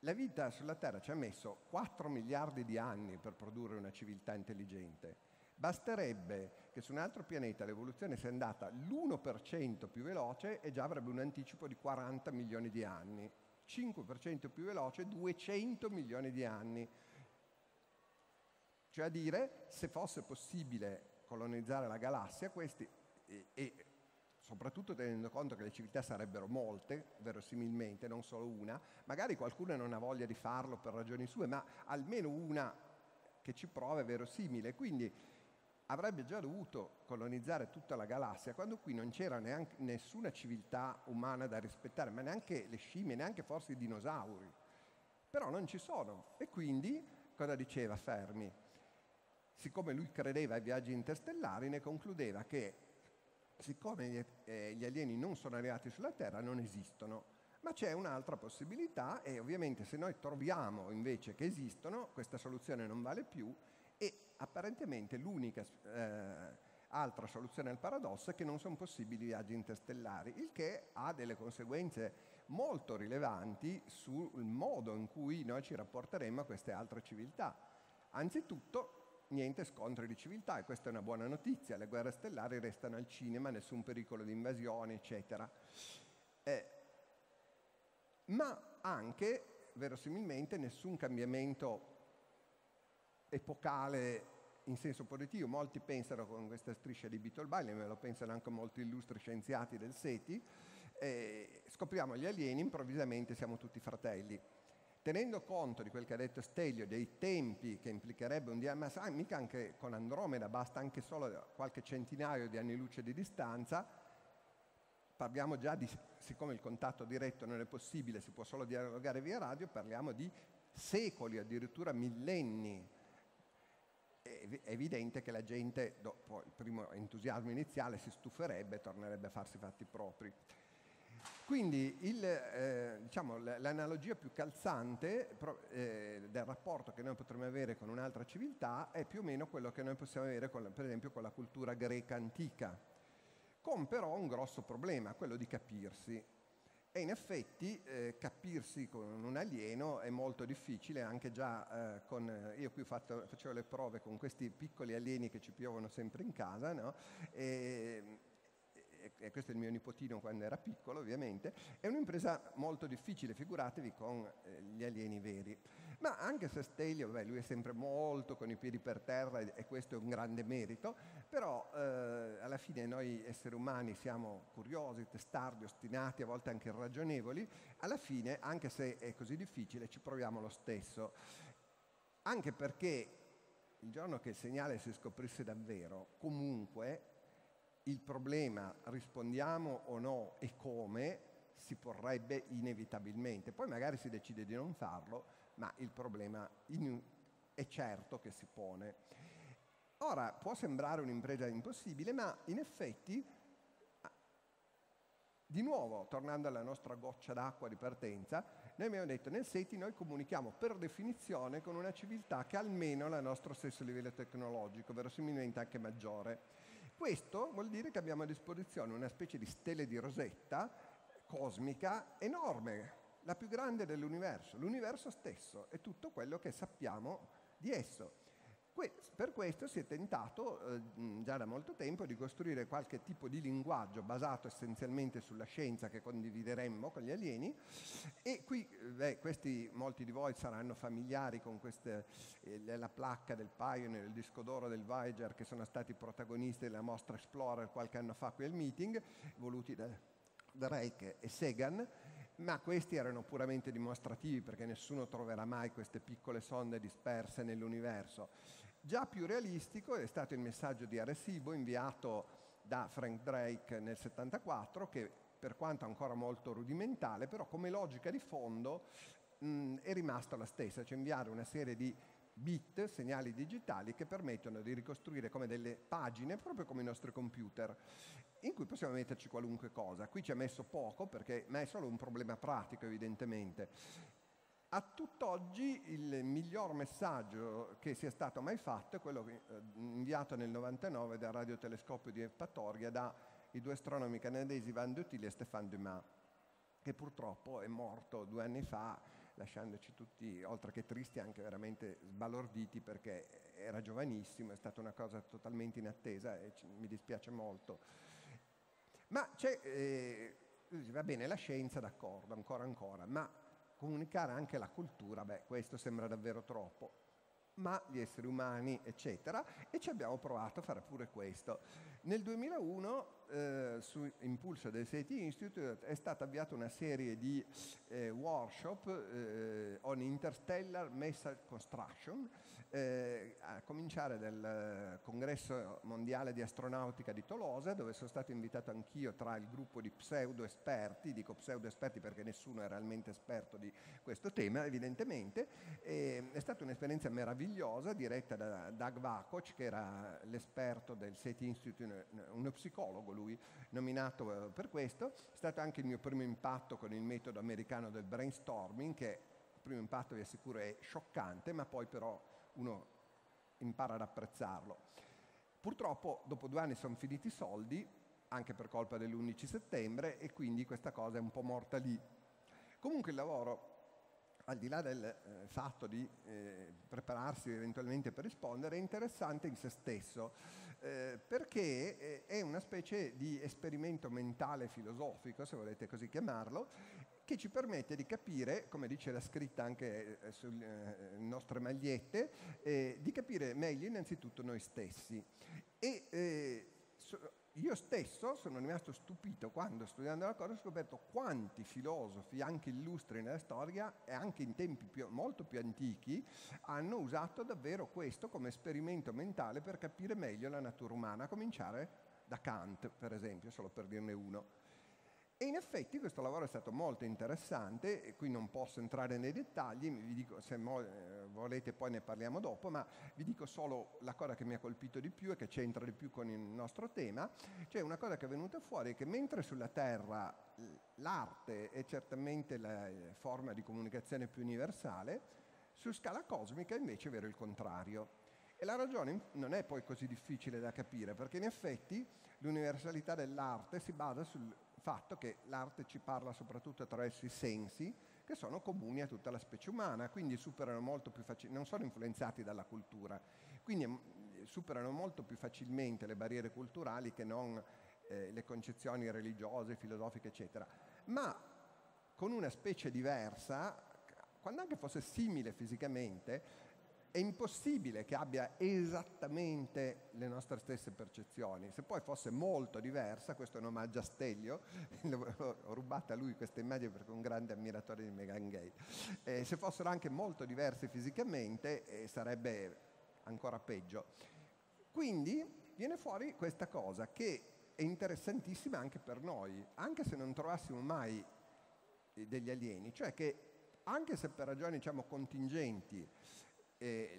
La vita sulla Terra ci ha messo 4 miliardi di anni per produrre una civiltà intelligente. Basterebbe che su un altro pianeta l'evoluzione sia andata l'1% più veloce e già avrebbe un anticipo di 40 milioni di anni. 5% più veloce, 200 milioni di anni. Cioè a dire, se fosse possibile colonizzare la galassia, questi, e soprattutto tenendo conto che le civiltà sarebbero molte, verosimilmente, non solo una, magari qualcuna non ha voglia di farlo per ragioni sue, ma almeno una che ci prova è verosimile. Quindi avrebbe già dovuto colonizzare tutta la galassia, quando qui non c'era neanche nessuna civiltà umana da rispettare, ma neanche le scimmie, neanche forse i dinosauri. Però non ci sono. E quindi, cosa diceva Fermi? Siccome lui credeva ai viaggi interstellari, ne concludeva che, siccome gli alieni non sono arrivati sulla Terra, non esistono. Ma c'è un'altra possibilità, e ovviamente se noi troviamo invece che esistono, questa soluzione non vale più, e apparentemente l'unica altra soluzione al paradosso è che non sono possibili viaggi interstellari, il che ha delle conseguenze molto rilevanti sul modo in cui noi ci rapporteremo a queste altre civiltà. Anzitutto, niente scontri di civiltà, e questa è una buona notizia. Le guerre stellari restano al cinema, nessun pericolo di invasione, eccetera. Ma anche, verosimilmente, nessun cambiamento epocale in senso positivo. Molti pensano con questa striscia di Beetle-Bailey, me lo pensano anche molti illustri scienziati del SETI, scopriamo gli alieni, improvvisamente siamo tutti fratelli. tenendo conto di quel che ha detto Stelio, dei tempi che implicherebbe un diametro, ma mica anche con Andromeda, basta anche solo qualche centinaio di anni luce di distanza, parliamo già di, siccome il contatto diretto non è possibile, si può solo dialogare via radio, parliamo di secoli, addirittura millenni. È evidente che la gente, dopo il primo entusiasmo iniziale, si stuferebbe e tornerebbe a farsi i fatti propri. Quindi l'analogia più calzante del rapporto che noi potremmo avere con un'altra civiltà è più o meno quello che noi possiamo avere con, per esempio, con la cultura greca antica, con però un grosso problema, quello di capirsi. E in effetti capirsi con un alieno è molto difficile, anche già io qui facevo le prove con questi piccoli alieni che ci piovono sempre in casa, no? E questo è il mio nipotino quando era piccolo, ovviamente. È un'impresa molto difficile, figuratevi con gli alieni veri. Ma anche se Stelio, lui è sempre molto con i piedi per terra e questo è un grande merito, però alla fine noi esseri umani siamo curiosi, testardi, ostinati, a volte anche irragionevoli, alla fine, anche se è così difficile, ci proviamo lo stesso. Anche perché il giorno che il segnale si scoprisse davvero, comunque il problema rispondiamo o no e come si porrebbe inevitabilmente. Poi magari si decide di non farlo, ma il problema è certo che si pone. Ora, può sembrare un'impresa impossibile, ma in effetti, di nuovo, tornando alla nostra goccia d'acqua di partenza, noi abbiamo detto nel SETI noi comunichiamo per definizione con una civiltà che almeno ha il nostro stesso livello tecnologico, verosimilmente anche maggiore. Questo vuol dire che abbiamo a disposizione una specie di stele di rosetta cosmica enorme, la più grande dell'universo, l'universo stesso e tutto quello che sappiamo di esso. Per questo si è tentato già da molto tempo di costruire qualche tipo di linguaggio basato essenzialmente sulla scienza che condivideremmo con gli alieni e qui molti di voi saranno familiari con la placca del Pioneer, il disco d'oro del Voyager che sono stati protagonisti della mostra Explorer qualche anno fa qui al meeting, voluti da Drake e Sagan. Ma questi erano puramente dimostrativi perché nessuno troverà mai queste piccole sonde disperse nell'universo. Già più realistico è stato il messaggio di Arecibo inviato da Frank Drake nel 1974 che per quanto ancora molto rudimentale però come logica di fondo è rimasta la stessa, cioè inviare una serie di bit, segnali digitali che permettono di ricostruire come delle pagine proprio come i nostri computer in cui possiamo metterci qualunque cosa. Qui ci ha messo poco perché ma è solo un problema pratico evidentemente. A tutt'oggi il miglior messaggio che sia stato mai fatto è quello inviato nel 1999 dal radiotelescopio di Eppatoria dai due astronomi canadesi Van de Til e Stéphane Dumas che purtroppo è morto 2 anni fa lasciandoci tutti, oltre che tristi, anche veramente sbalorditi perché era giovanissimo, è stata una cosa totalmente inattesa e mi dispiace molto. Ma c'è, va bene, la scienza d'accordo, ancora, ma comunicare anche la cultura, questo sembra davvero troppo, ma gli esseri umani, eccetera, e ci abbiamo provato a fare pure questo. Nel 2001, su impulso del SETI Institute, è stata avviata una serie di workshop on Interstellar Message Construction, a cominciare dal Congresso Mondiale di Astronautica di Tolosa, dove sono stato invitato anch'io tra il gruppo di pseudo-esperti, dico pseudo-esperti perché nessuno è realmente esperto di questo tema, evidentemente. È stata un'esperienza meravigliosa, diretta da Doug Vakoc, che era l'esperto del SETI Institute, uno psicologo, lui nominato per questo. È stato anche il mio primo impatto con il metodo americano del brainstorming, che il primo impatto vi assicuro è scioccante, ma poi però uno impara ad apprezzarlo. Purtroppo dopo 2 anni sono finiti i soldi, anche per colpa dell'11 settembre, e quindi questa cosa è un po' morta lì. Comunque il lavoro, al di là del fatto di prepararsi eventualmente per rispondere, è interessante in se stesso, perché è una specie di esperimento mentale filosofico, se volete così chiamarlo, che ci permette di capire, come dice la scritta anche sulle nostre magliette, di capire meglio innanzitutto noi stessi. Io stesso sono rimasto stupito quando, studiando la cosa, ho scoperto quanti filosofi, anche illustri nella storia e anche in tempi molto più antichi, hanno usato davvero questo come esperimento mentale per capire meglio la natura umana, a cominciare da Kant, per esempio, solo per dirne uno. E in effetti questo lavoro è stato molto interessante, e qui non posso entrare nei dettagli, vi dico, se volete poi ne parliamo dopo, ma vi dico solo la cosa che mi ha colpito di più e che c'entra di più con il nostro tema, cioè una cosa che è venuta fuori è che mentre sulla Terra l'arte è certamente la forma di comunicazione più universale, su scala cosmica invece è vero il contrario. E la ragione non è poi così difficile da capire, perché in effetti l'universalità dell'arte si basa sul fatto che l'arte ci parla soprattutto attraverso i sensi, che sono comuni a tutta la specie umana, quindi superano molto più non sono influenzati dalla cultura, quindi superano molto più facilmente le barriere culturali che non le concezioni religiose, filosofiche, eccetera. Ma con una specie diversa, quando anche fosse simile fisicamente, è impossibile che abbia esattamente le nostre stesse percezioni. Se poi fosse molto diversa, questo è un omaggio a Stelio, ho rubato a lui questa immagine perché è un grande ammiratore di Megan Gay. Se fossero anche molto diverse fisicamente, sarebbe ancora peggio. Quindi viene fuori questa cosa che è interessantissima anche per noi, anche se non trovassimo mai degli alieni, cioè che anche se per ragioni, diciamo, contingenti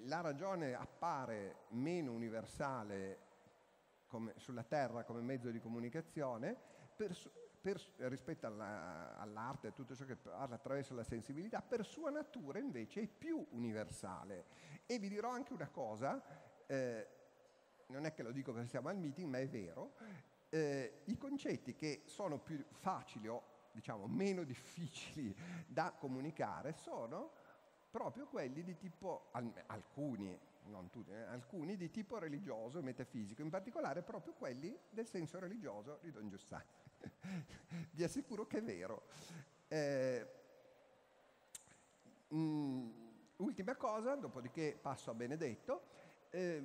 la ragione appare meno universale sulla Terra come mezzo di comunicazione rispetto all'arte e tutto ciò che parla attraverso la sensibilità, per sua natura invece è più universale. E vi dirò anche una cosa, non è che lo dico perché siamo al meeting, ma è vero, i concetti che sono più facili o, diciamo, meno difficili da comunicare sono proprio quelli di tipo, alcuni, non tutti, alcuni di tipo religioso e metafisico, in particolare proprio quelli del senso religioso di Don Giussani. Vi assicuro che è vero. Ultima cosa, dopodiché passo a Benedetto,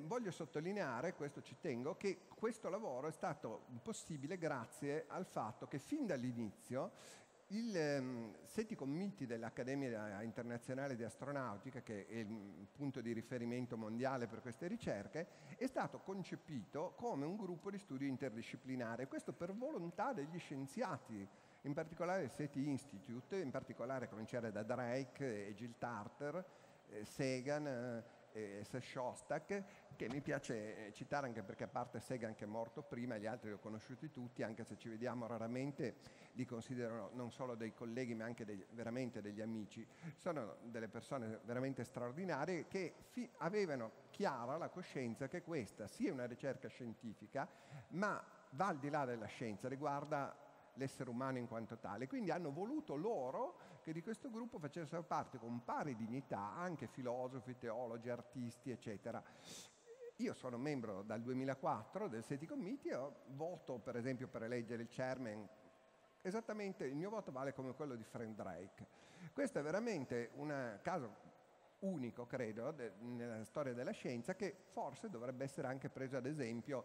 voglio sottolineare, questo ci tengo, che questo lavoro è stato possibile grazie al fatto che fin dall'inizio il SETI Committee dell'Accademia Internazionale di Astronautica, che è il punto di riferimento mondiale per queste ricerche, è stato concepito come un gruppo di studio interdisciplinare, questo per volontà degli scienziati, in particolare il SETI Institute, in particolare a cominciare da Drake e Jill Tarter, Sagan, Shostak, che mi piace citare anche perché a parte Sagan che è morto prima, gli altri li ho conosciuti tutti, anche se ci vediamo raramente, li considero non solo dei colleghi ma anche veramente degli amici. Sono delle persone veramente straordinarie che avevano chiara la coscienza che questa sia una ricerca scientifica, ma va al di là della scienza, riguarda l'essere umano in quanto tale. Quindi hanno voluto loro che di questo gruppo facessero parte con pari dignità anche filosofi, teologi, artisti, eccetera. Io sono membro dal 2004 del SETI Committee, voto per esempio per eleggere il chairman, esattamente il mio voto vale come quello di Frank Drake. Questo è veramente un caso unico, credo, nella storia della scienza, che forse dovrebbe essere anche preso ad esempio,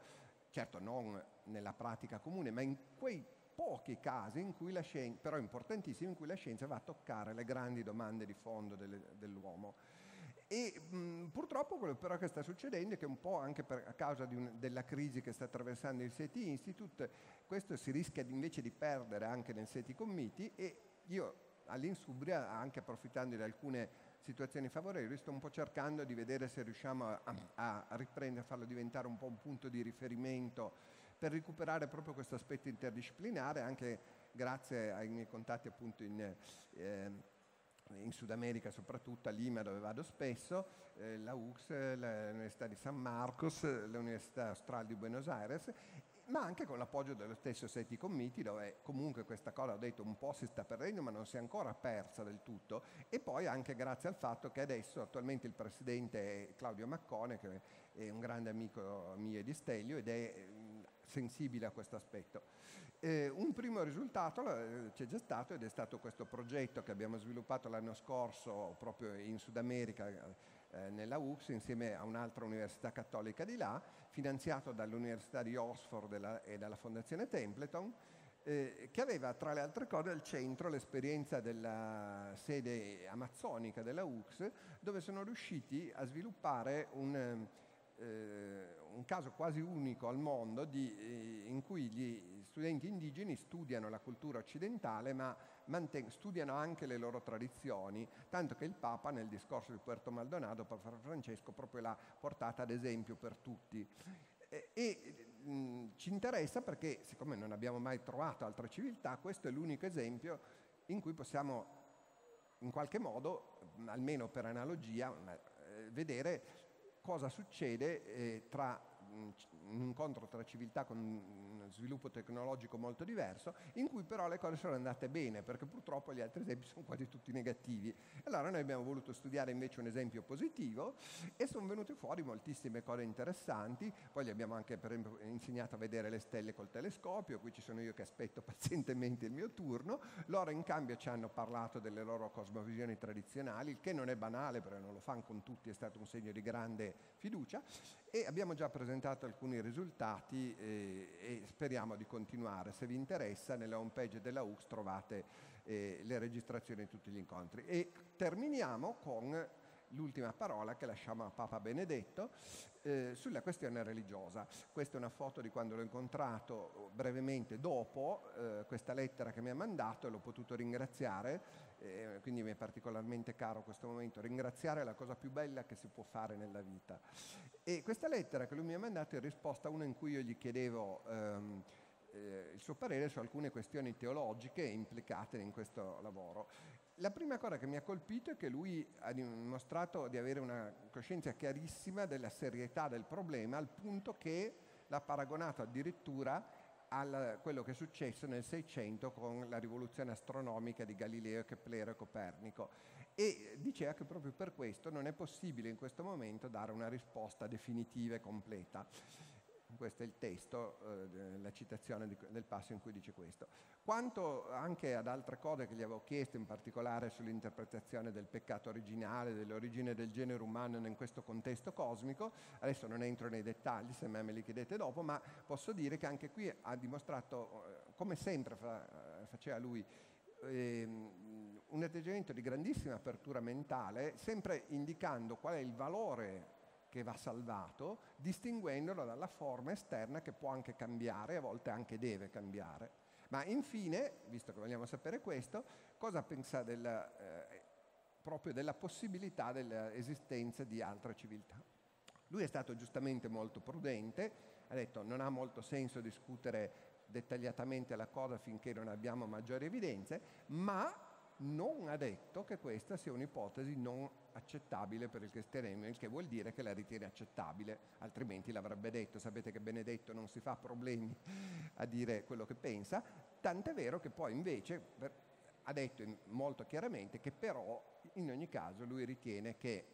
certo non nella pratica comune, ma in quei pochi casi in cui la scienza, però importantissimi, in cui la scienza va a toccare le grandi domande di fondo dell'uomo. E purtroppo quello però che sta succedendo è che un po' anche a causa della crisi che sta attraversando il SETI Institute, questo si rischia invece di perdere anche nel SETI Committee, e io all'insubria, anche approfittando di alcune situazioni favorevoli, sto un po' cercando di vedere se riusciamo a riprendere, a farlo diventare un po' un punto di riferimento per recuperare proprio questo aspetto interdisciplinare, anche grazie ai miei contatti appunto in Sud America, soprattutto a Lima, dove vado spesso, la UX, l'Università di San Marcos, l'Università Austral di Buenos Aires, ma anche con l'appoggio dello stesso SETI Committee, dove comunque questa cosa, ho detto, un po' si sta perdendo, ma non si è ancora persa del tutto. E poi anche grazie al fatto che adesso attualmente il presidente è Claudio Maccone, che è un grande amico mio e di Stelio, ed è sensibile a questo aspetto. Un primo risultato c'è già stato, ed è stato questo progetto che abbiamo sviluppato l'anno scorso proprio in Sud America, nella UX insieme a un'altra università cattolica di là, finanziato dall'Università di Oxford e dalla Fondazione Templeton, che aveva tra le altre cose al centro l'esperienza della sede amazzonica della UX, dove sono riusciti a sviluppare un caso quasi unico al mondo in cui gli studenti indigeni studiano la cultura occidentale ma studiano anche le loro tradizioni, tanto che il Papa nel discorso di Puerto Maldonado, Papa Francesco, proprio l'ha portata ad esempio per tutti. Ci interessa perché, siccome non abbiamo mai trovato altre civiltà, questo è l'unico esempio in cui possiamo in qualche modo, almeno per analogia, vedere cosa succede un incontro tra civiltà con un sviluppo tecnologico molto diverso, in cui però le cose sono andate bene, perché purtroppo gli altri esempi sono quasi tutti negativi. Allora noi abbiamo voluto studiare invece un esempio positivo e sono venute fuori moltissime cose interessanti. Poi gli abbiamo anche, per esempio, insegnato a vedere le stelle col telescopio. Qui ci sono io che aspetto pazientemente il mio turno. Loro in cambio ci hanno parlato delle loro cosmovisioni tradizionali, il che non è banale perché non lo fanno con tutti, è stato un segno di grande fiducia, e abbiamo già presentato alcuni risultati e speriamo di continuare. Se vi interessa, nella home page della UX trovate le registrazioni di tutti gli incontri. E terminiamo con l'ultima parola che lasciamo a Papa Benedetto sulla questione religiosa. Questa è una foto di quando l'ho incontrato brevemente dopo questa lettera che mi ha mandato, e l'ho potuto ringraziare. Quindi mi è particolarmente caro questo momento. Ringraziare è la cosa più bella che si può fare nella vita. E questa lettera che lui mi ha mandato è in risposta a una in cui io gli chiedevo il suo parere su alcune questioni teologiche implicate in questo lavoro. La prima cosa che mi ha colpito è che lui ha dimostrato di avere una coscienza chiarissima della serietà del problema, al punto che l'ha paragonato addirittura a quello che è successo nel 600 con la rivoluzione astronomica di Galileo, Keplero e Copernico, e diceva che proprio per questo non è possibile in questo momento dare una risposta definitiva e completa. Questo è il testo, la citazione del passo in cui dice questo. Quanto anche ad altre cose che gli avevo chiesto, in particolare sull'interpretazione del peccato originale, dell'origine del genere umano in questo contesto cosmico, adesso non entro nei dettagli, se me li chiedete dopo, ma posso dire che anche qui ha dimostrato, come sempre faceva lui, un atteggiamento di grandissima apertura mentale, sempre indicando qual è il valore che va salvato, distinguendolo dalla forma esterna che può anche cambiare, a volte anche deve cambiare. Ma infine, visto che vogliamo sapere questo, cosa pensa proprio della possibilità dell'esistenza di altre civiltà? Lui è stato giustamente molto prudente, ha detto non ha molto senso discutere dettagliatamente la cosa finché non abbiamo maggiori evidenze, ma non ha detto che questa sia un'ipotesi non accettabile per il cristianesimo, il che vuol dire che la ritiene accettabile, altrimenti l'avrebbe detto. Sapete che Benedetto non si fa problemi a dire quello che pensa, tant'è vero che poi invece ha detto molto chiaramente che però in ogni caso lui ritiene che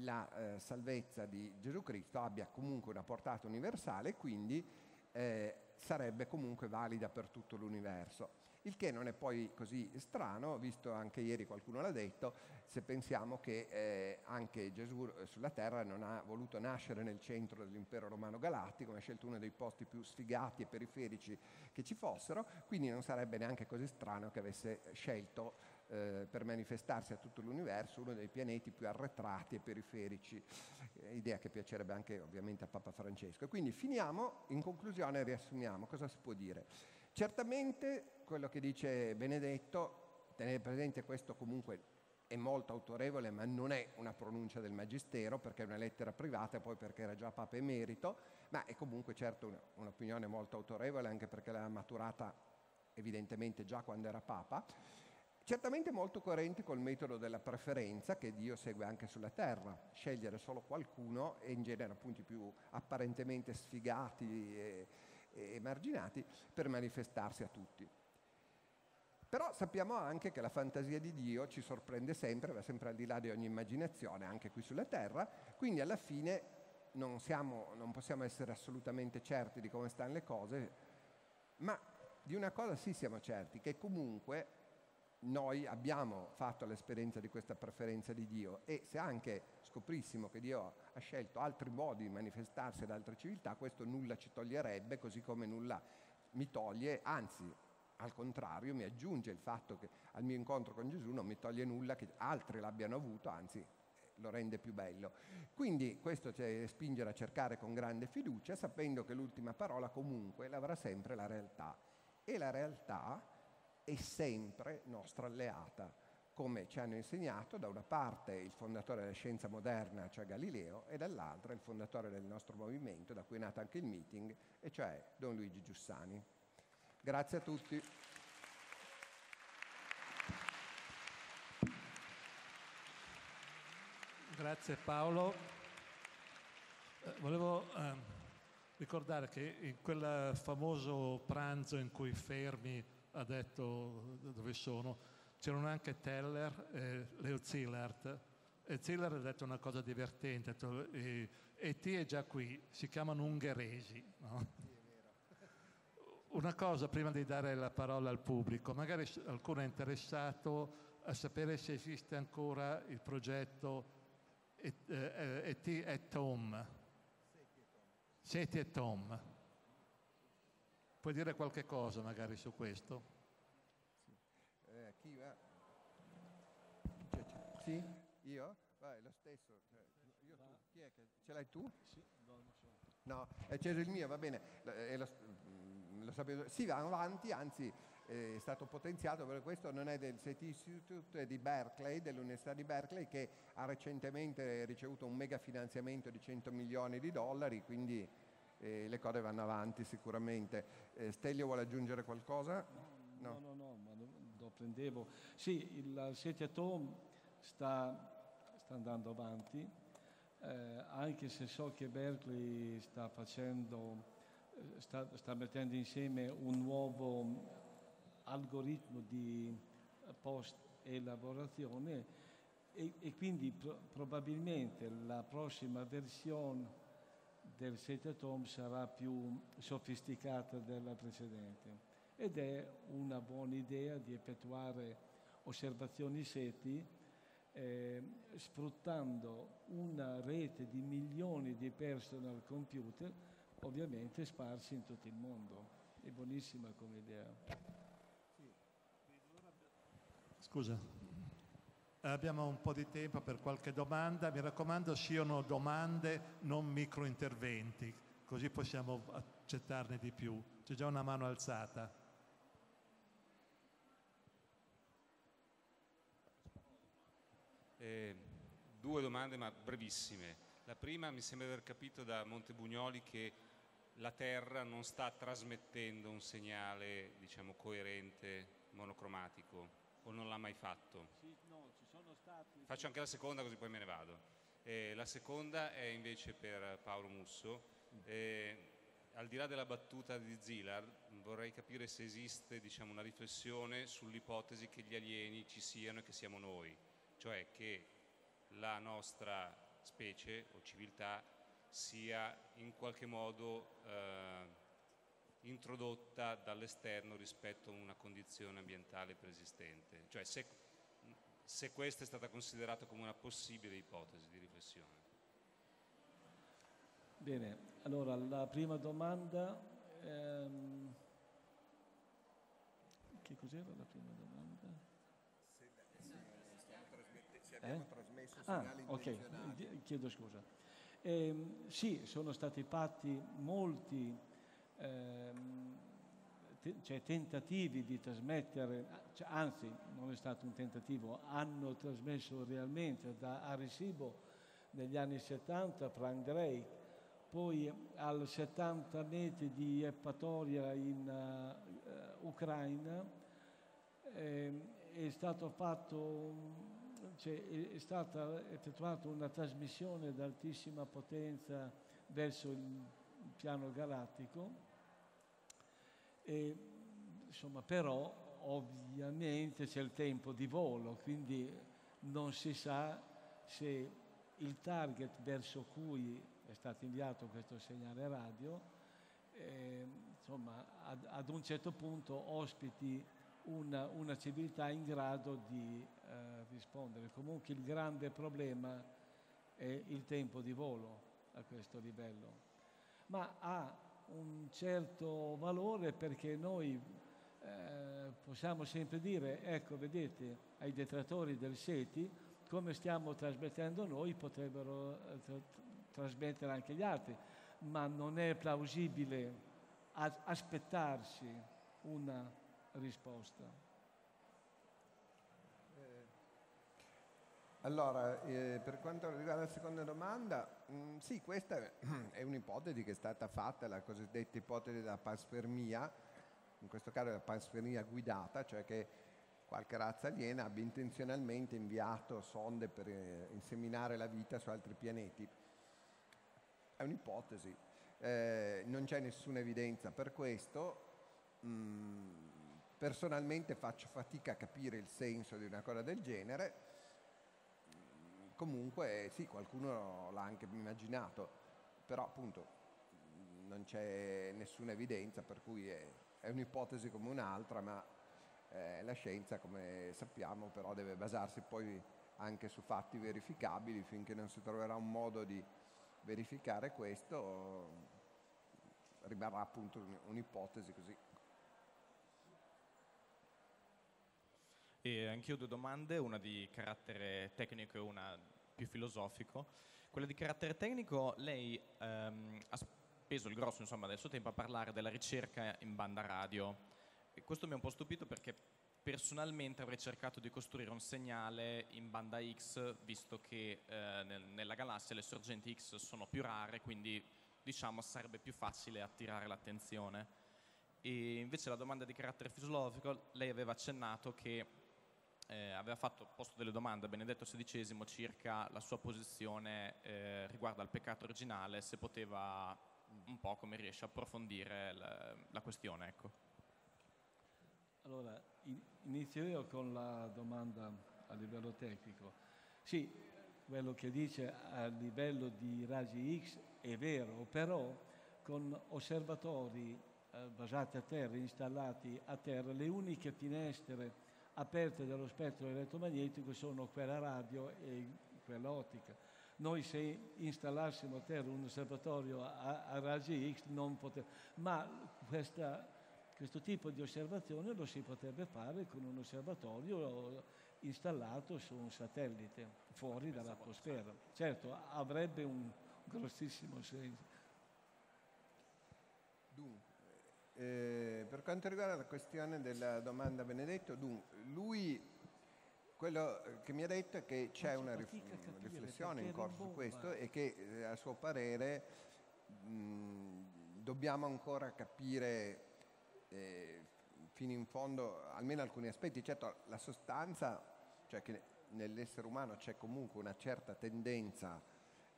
la salvezza di Gesù Cristo abbia comunque una portata universale e quindi sarebbe comunque valida per tutto l'universo. Il che non è poi così strano, visto anche ieri qualcuno l'ha detto, se pensiamo che anche Gesù sulla Terra non ha voluto nascere nel centro dell'impero romano galattico, ma ha scelto uno dei posti più sfigati e periferici che ci fossero, quindi non sarebbe neanche così strano che avesse scelto per manifestarsi a tutto l'universo uno dei pianeti più arretrati e periferici, idea che piacerebbe anche ovviamente a Papa Francesco. E quindi finiamo, in conclusione riassumiamo, cosa si può dire? Certamente quello che dice Benedetto, tenere presente questo comunque è molto autorevole, ma non è una pronuncia del Magistero, perché è una lettera privata e poi perché era già Papa emerito, ma è comunque certo un'opinione molto autorevole, anche perché l'ha maturata evidentemente già quando era Papa. Certamente molto coerente col metodo della preferenza che Dio segue anche sulla terra, scegliere solo qualcuno e in genere appunto i più apparentemente sfigati e emarginati per manifestarsi a tutti. Però sappiamo anche che la fantasia di Dio ci sorprende sempre, va sempre al di là di ogni immaginazione, anche qui sulla terra, quindi alla fine non possiamo essere assolutamente certi di come stanno le cose, ma di una cosa sì siamo certi, che comunque noi abbiamo fatto l'esperienza di questa preferenza di Dio, e se anche scoprissimo che Dio ha scelto altri modi di manifestarsi ad altre civiltà, questo nulla ci toglierebbe, così come nulla mi toglie, anzi al contrario mi aggiunge il fatto che al mio incontro con Gesù non mi toglie nulla che altri l'abbiano avuto, anzi lo rende più bello. Quindi questo ci spinge a cercare con grande fiducia, sapendo che l'ultima parola comunque l'avrà sempre la realtà, e la realtà è sempre nostra alleata, come ci hanno insegnato da una parte il fondatore della scienza moderna, cioè Galileo, e dall'altra il fondatore del nostro movimento, da cui è nato anche il meeting, e cioè Don Luigi Giussani. Grazie a tutti. Grazie Paolo. Volevo ricordare che in quel famoso pranzo in cui Fermi ha detto dove sono, c'erano anche Teller e Leo Szilard, e Szilard ha detto una cosa divertente, ha detto E.T. è già qui, si chiamano ungheresi, no? Una cosa prima di dare la parola al pubblico, magari qualcuno è interessato a sapere se esiste ancora il progetto E.T. at Home, SETI at Home. Puoi dire qualche cosa magari su questo? Chi va? Sì? Io? Vai, lo stesso. Io, tu. Chi è che... Ce l'hai tu? Sì, no, è acceso il mio, va bene. Lo sapevo. Sì, va avanti, anzi è stato potenziato, perché questo non è del SETI Institute di Berkeley, dell'Università di Berkeley, che ha recentemente ricevuto un mega finanziamento di $100 milioni, quindi... le cose vanno avanti sicuramente. Stelio vuole aggiungere qualcosa? No, no, no, no, ma lo prendevo. Sì, il SETI at Home sta andando avanti, anche se so che Berkeley sta mettendo insieme un nuovo algoritmo di post-elaborazione e quindi probabilmente la prossima versione del SETI at Home sarà più sofisticata della precedente, ed è una buona idea di effettuare osservazioni SETI sfruttando una rete di milioni di personal computer, ovviamente sparsi in tutto il mondo. È buonissima come idea. Scusa. Abbiamo un po' di tempo per qualche domanda, mi raccomando siano domande, non microinterventi, così possiamo accettarne di più. C'è già una mano alzata. Due domande ma brevissime. La prima, mi sembra di aver capito da Montebugnoli che la Terra non sta trasmettendo un segnale, diciamo, coerente, monocromatico. O non l'ha mai fatto? Sì, no, ci sono stati... Faccio anche la seconda così poi me ne vado. La seconda è invece per Paolo Musso. Al di là della battuta di Szilard, vorrei capire se esiste, diciamo, una riflessione sull'ipotesi che gli alieni ci siano e che siamo noi, cioè che la nostra specie o civiltà sia in qualche modo introdotta dall'esterno rispetto a una condizione ambientale preesistente, cioè se questa è stata considerata come una possibile ipotesi di riflessione. Bene, allora la prima domanda, che cos'era la prima domanda? Se abbiamo trasmesso segnali intenzionali. Ok, chiedo scusa. Sì, sono stati fatti molti tentativi di trasmettere, anzi non è stato un tentativo, hanno trasmesso realmente da Arecibo negli anni 70 Frank Drake, poi al 70 metri di Eppatoria in Ucraina è stata effettuata una trasmissione ad altissima potenza verso il piano galattico, e, insomma, però ovviamente c'è il tempo di volo, quindi non si sa se il target verso cui è stato inviato questo segnale radio, insomma, ad un certo punto ospiti una civiltà in grado di rispondere. Comunque il grande problema è il tempo di volo a questo livello, ma ha un certo valore perché noi possiamo sempre dire, ecco vedete, ai detrattori del SETI come stiamo trasmettendo noi potrebbero trasmettere anche gli altri, ma non è plausibile aspettarsi una risposta. Allora, per quanto riguarda la seconda domanda, sì, questa è un'ipotesi che è stata fatta, la cosiddetta ipotesi della panspermia, in questo caso è la panspermia guidata, cioè che qualche razza aliena abbia intenzionalmente inviato sonde per inseminare la vita su altri pianeti. È un'ipotesi, non c'è nessuna evidenza per questo. Personalmente faccio fatica a capire il senso di una cosa del genere, comunque sì, qualcuno l'ha anche immaginato, però appunto non c'è nessuna evidenza, per cui è un'ipotesi come un'altra, ma la scienza, come sappiamo, però deve basarsi poi anche su fatti verificabili. Finché non si troverà un modo di verificare questo, rimarrà appunto un'ipotesi così. E anch'io ho due domande, una di carattere tecnico e una più filosofico. Quella di carattere tecnico, lei ha speso il grosso, insomma, del suo tempo a parlare della ricerca in banda radio. E questo mi ha un po' stupito perché personalmente avrei cercato di costruire un segnale in banda X, visto che nella galassia le sorgenti X sono più rare, quindi diciamo sarebbe più facile attirare l'attenzione. E invece la domanda di carattere filosofico, lei aveva accennato che aveva posto delle domande a Benedetto XVI circa la sua posizione riguardo al peccato originale, se poteva un po' come riesce a approfondire la questione. Ecco. Allora, inizio io con la domanda a livello tecnico. Sì, quello che dice a livello di raggi X è vero, però con osservatori basati a terra, installati a terra, le uniche finestre aperte dallo spettro elettromagnetico sono quella radio e quella ottica. Noi se installassimo a terra un osservatorio a raggi X non potremmo, ma questo tipo di osservazione lo si potrebbe fare con un osservatorio installato su un satellite fuori dall'atmosfera. Certo, avrebbe un grossissimo senso. Dunque, per quanto riguarda la questione della domanda a Benedetto, lui quello che mi ha detto è che c'è una riflessione in corso su questo e che a suo parere dobbiamo ancora capire fino in fondo almeno alcuni aspetti. Certo, la sostanza, cioè che nell'essere umano c'è comunque una certa tendenza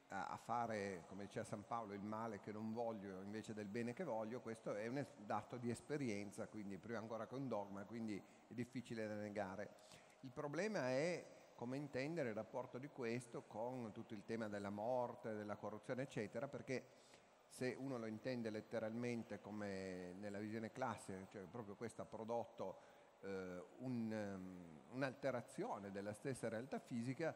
a fare, come diceva San Paolo, il male che non voglio invece del bene che voglio, questo è un dato di esperienza, quindi prima ancora che un dogma, quindi è difficile da negare. Il problema è come intendere il rapporto di questo con tutto il tema della morte, della corruzione, eccetera, perché se uno lo intende letteralmente come nella visione classica, cioè proprio questo ha prodotto un'alterazione della stessa realtà fisica,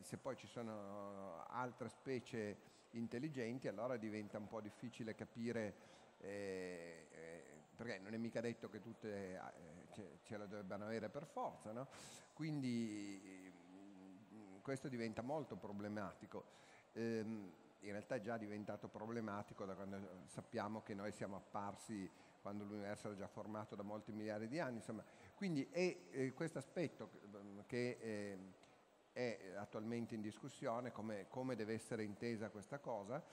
se poi ci sono altre specie intelligenti allora diventa un po' difficile capire, perché non è mica detto che tutte ce la debbano avere per forza, no? Quindi questo diventa molto problematico, in realtà è già diventato problematico da quando sappiamo che noi siamo apparsi quando l'universo era già formato da molti miliardi di anni, insomma. Quindi è questo aspetto che è attualmente in discussione, come deve essere intesa questa cosa.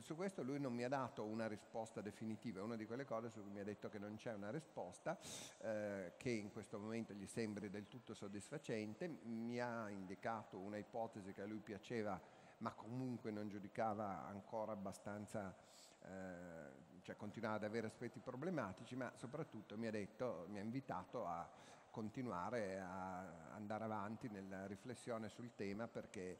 Su questo lui non mi ha dato una risposta definitiva, è una di quelle cose su cui mi ha detto che non c'è una risposta che in questo momento gli sembri del tutto soddisfacente. Mi ha indicato una ipotesi che a lui piaceva, ma comunque non giudicava ancora abbastanza, cioè continuava ad avere aspetti problematici, ma soprattutto mi ha invitato a continuare a andare avanti nella riflessione sul tema, perché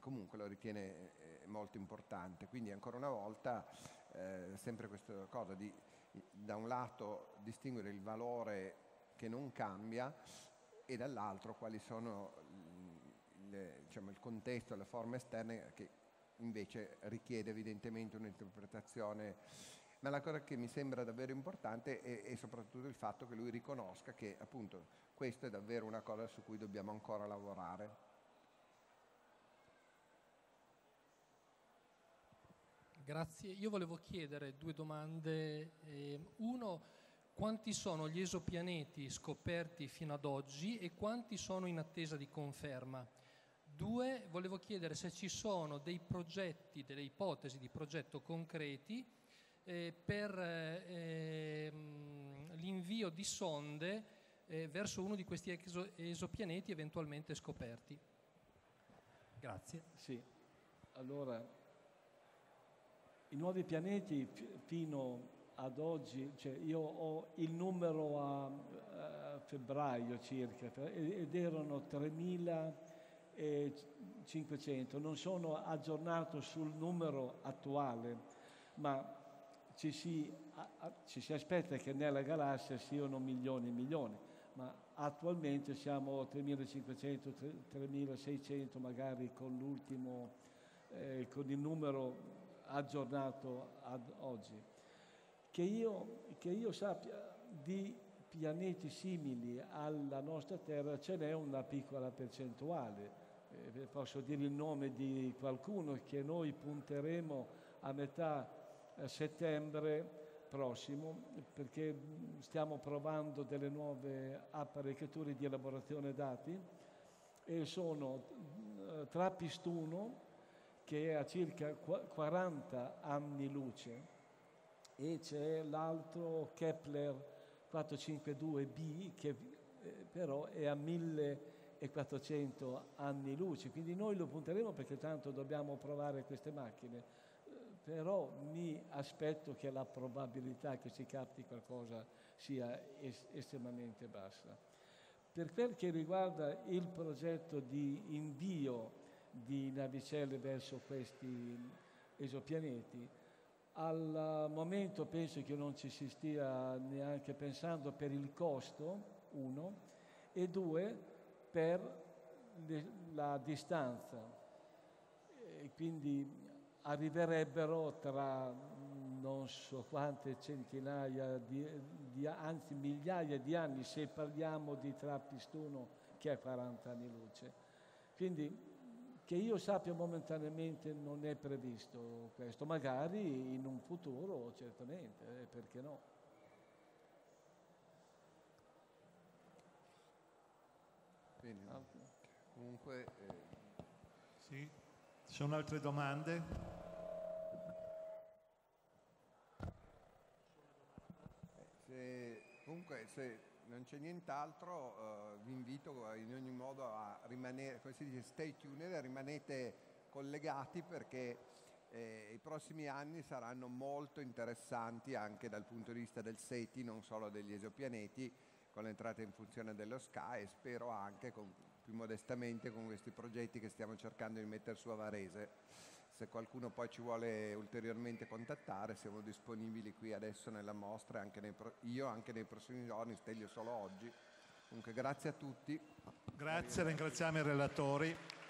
comunque lo ritiene molto importante. Quindi ancora una volta sempre questa cosa di da un lato distinguere il valore che non cambia e dall'altro quali sono il contesto, le forme esterne che invece richiede evidentemente un'interpretazione. Ma la cosa che mi sembra davvero importante è soprattutto il fatto che lui riconosca che appunto questa è davvero una cosa su cui dobbiamo ancora lavorare. Grazie. Io volevo chiedere due domande. Uno, quanti sono gli esopianeti scoperti fino ad oggi e quanti sono in attesa di conferma? Due, volevo chiedere se ci sono dei progetti, delle ipotesi di progetto concreti per l'invio di sonde verso uno di questi esopianeti eventualmente scoperti. Grazie. Sì. Allora, i nuovi pianeti fino ad oggi, cioè io ho il numero a febbraio circa, ed erano 3.500, non sono aggiornato sul numero attuale, ma ci si aspetta che nella galassia siano milioni e milioni, ma attualmente siamo 3.500, 3.600 magari con l'ultimo, con il numero aggiornato ad oggi. Che io sappia di pianeti simili alla nostra Terra ce n'è una piccola percentuale. Posso dire il nome di qualcuno che noi punteremo a metà settembre prossimo, perché stiamo provando delle nuove apparecchiature di elaborazione dati, e sono Trappist-1, che è a circa 40 anni luce, e c'è l'altro Kepler 452b che però è a 1400 anni luce, quindi noi lo punteremo perché tanto dobbiamo provare queste macchine, però mi aspetto che la probabilità che si capti qualcosa sia estremamente bassa. Per quel che riguarda il progetto di invio di navicelle verso questi esopianeti, al momento penso che non ci si stia neanche pensando, per il costo, uno, e due, per la distanza, e quindi arriverebbero tra non so quante centinaia anzi migliaia di anni, se parliamo di Trappist-1 che è 40 anni luce. Quindi, che io sappia, momentaneamente non è previsto questo, magari in un futuro certamente, perché no? Bene. Comunque, sì, ci sono altre domande? Se non c'è nient'altro, vi invito in ogni modo a rimanere, come si dice, stay tuned, rimanete collegati, perché i prossimi anni saranno molto interessanti anche dal punto di vista del SETI, non solo degli esopianeti, con l'entrata in funzione dello SCAE, e spero anche, più modestamente, con questi progetti che stiamo cercando di mettere su a Varese. Se qualcuno poi ci vuole ulteriormente contattare, siamo disponibili qui adesso nella mostra, anche anche nei prossimi giorni, Stelio solo oggi. Comunque grazie a tutti. Grazie, ringraziamo i relatori.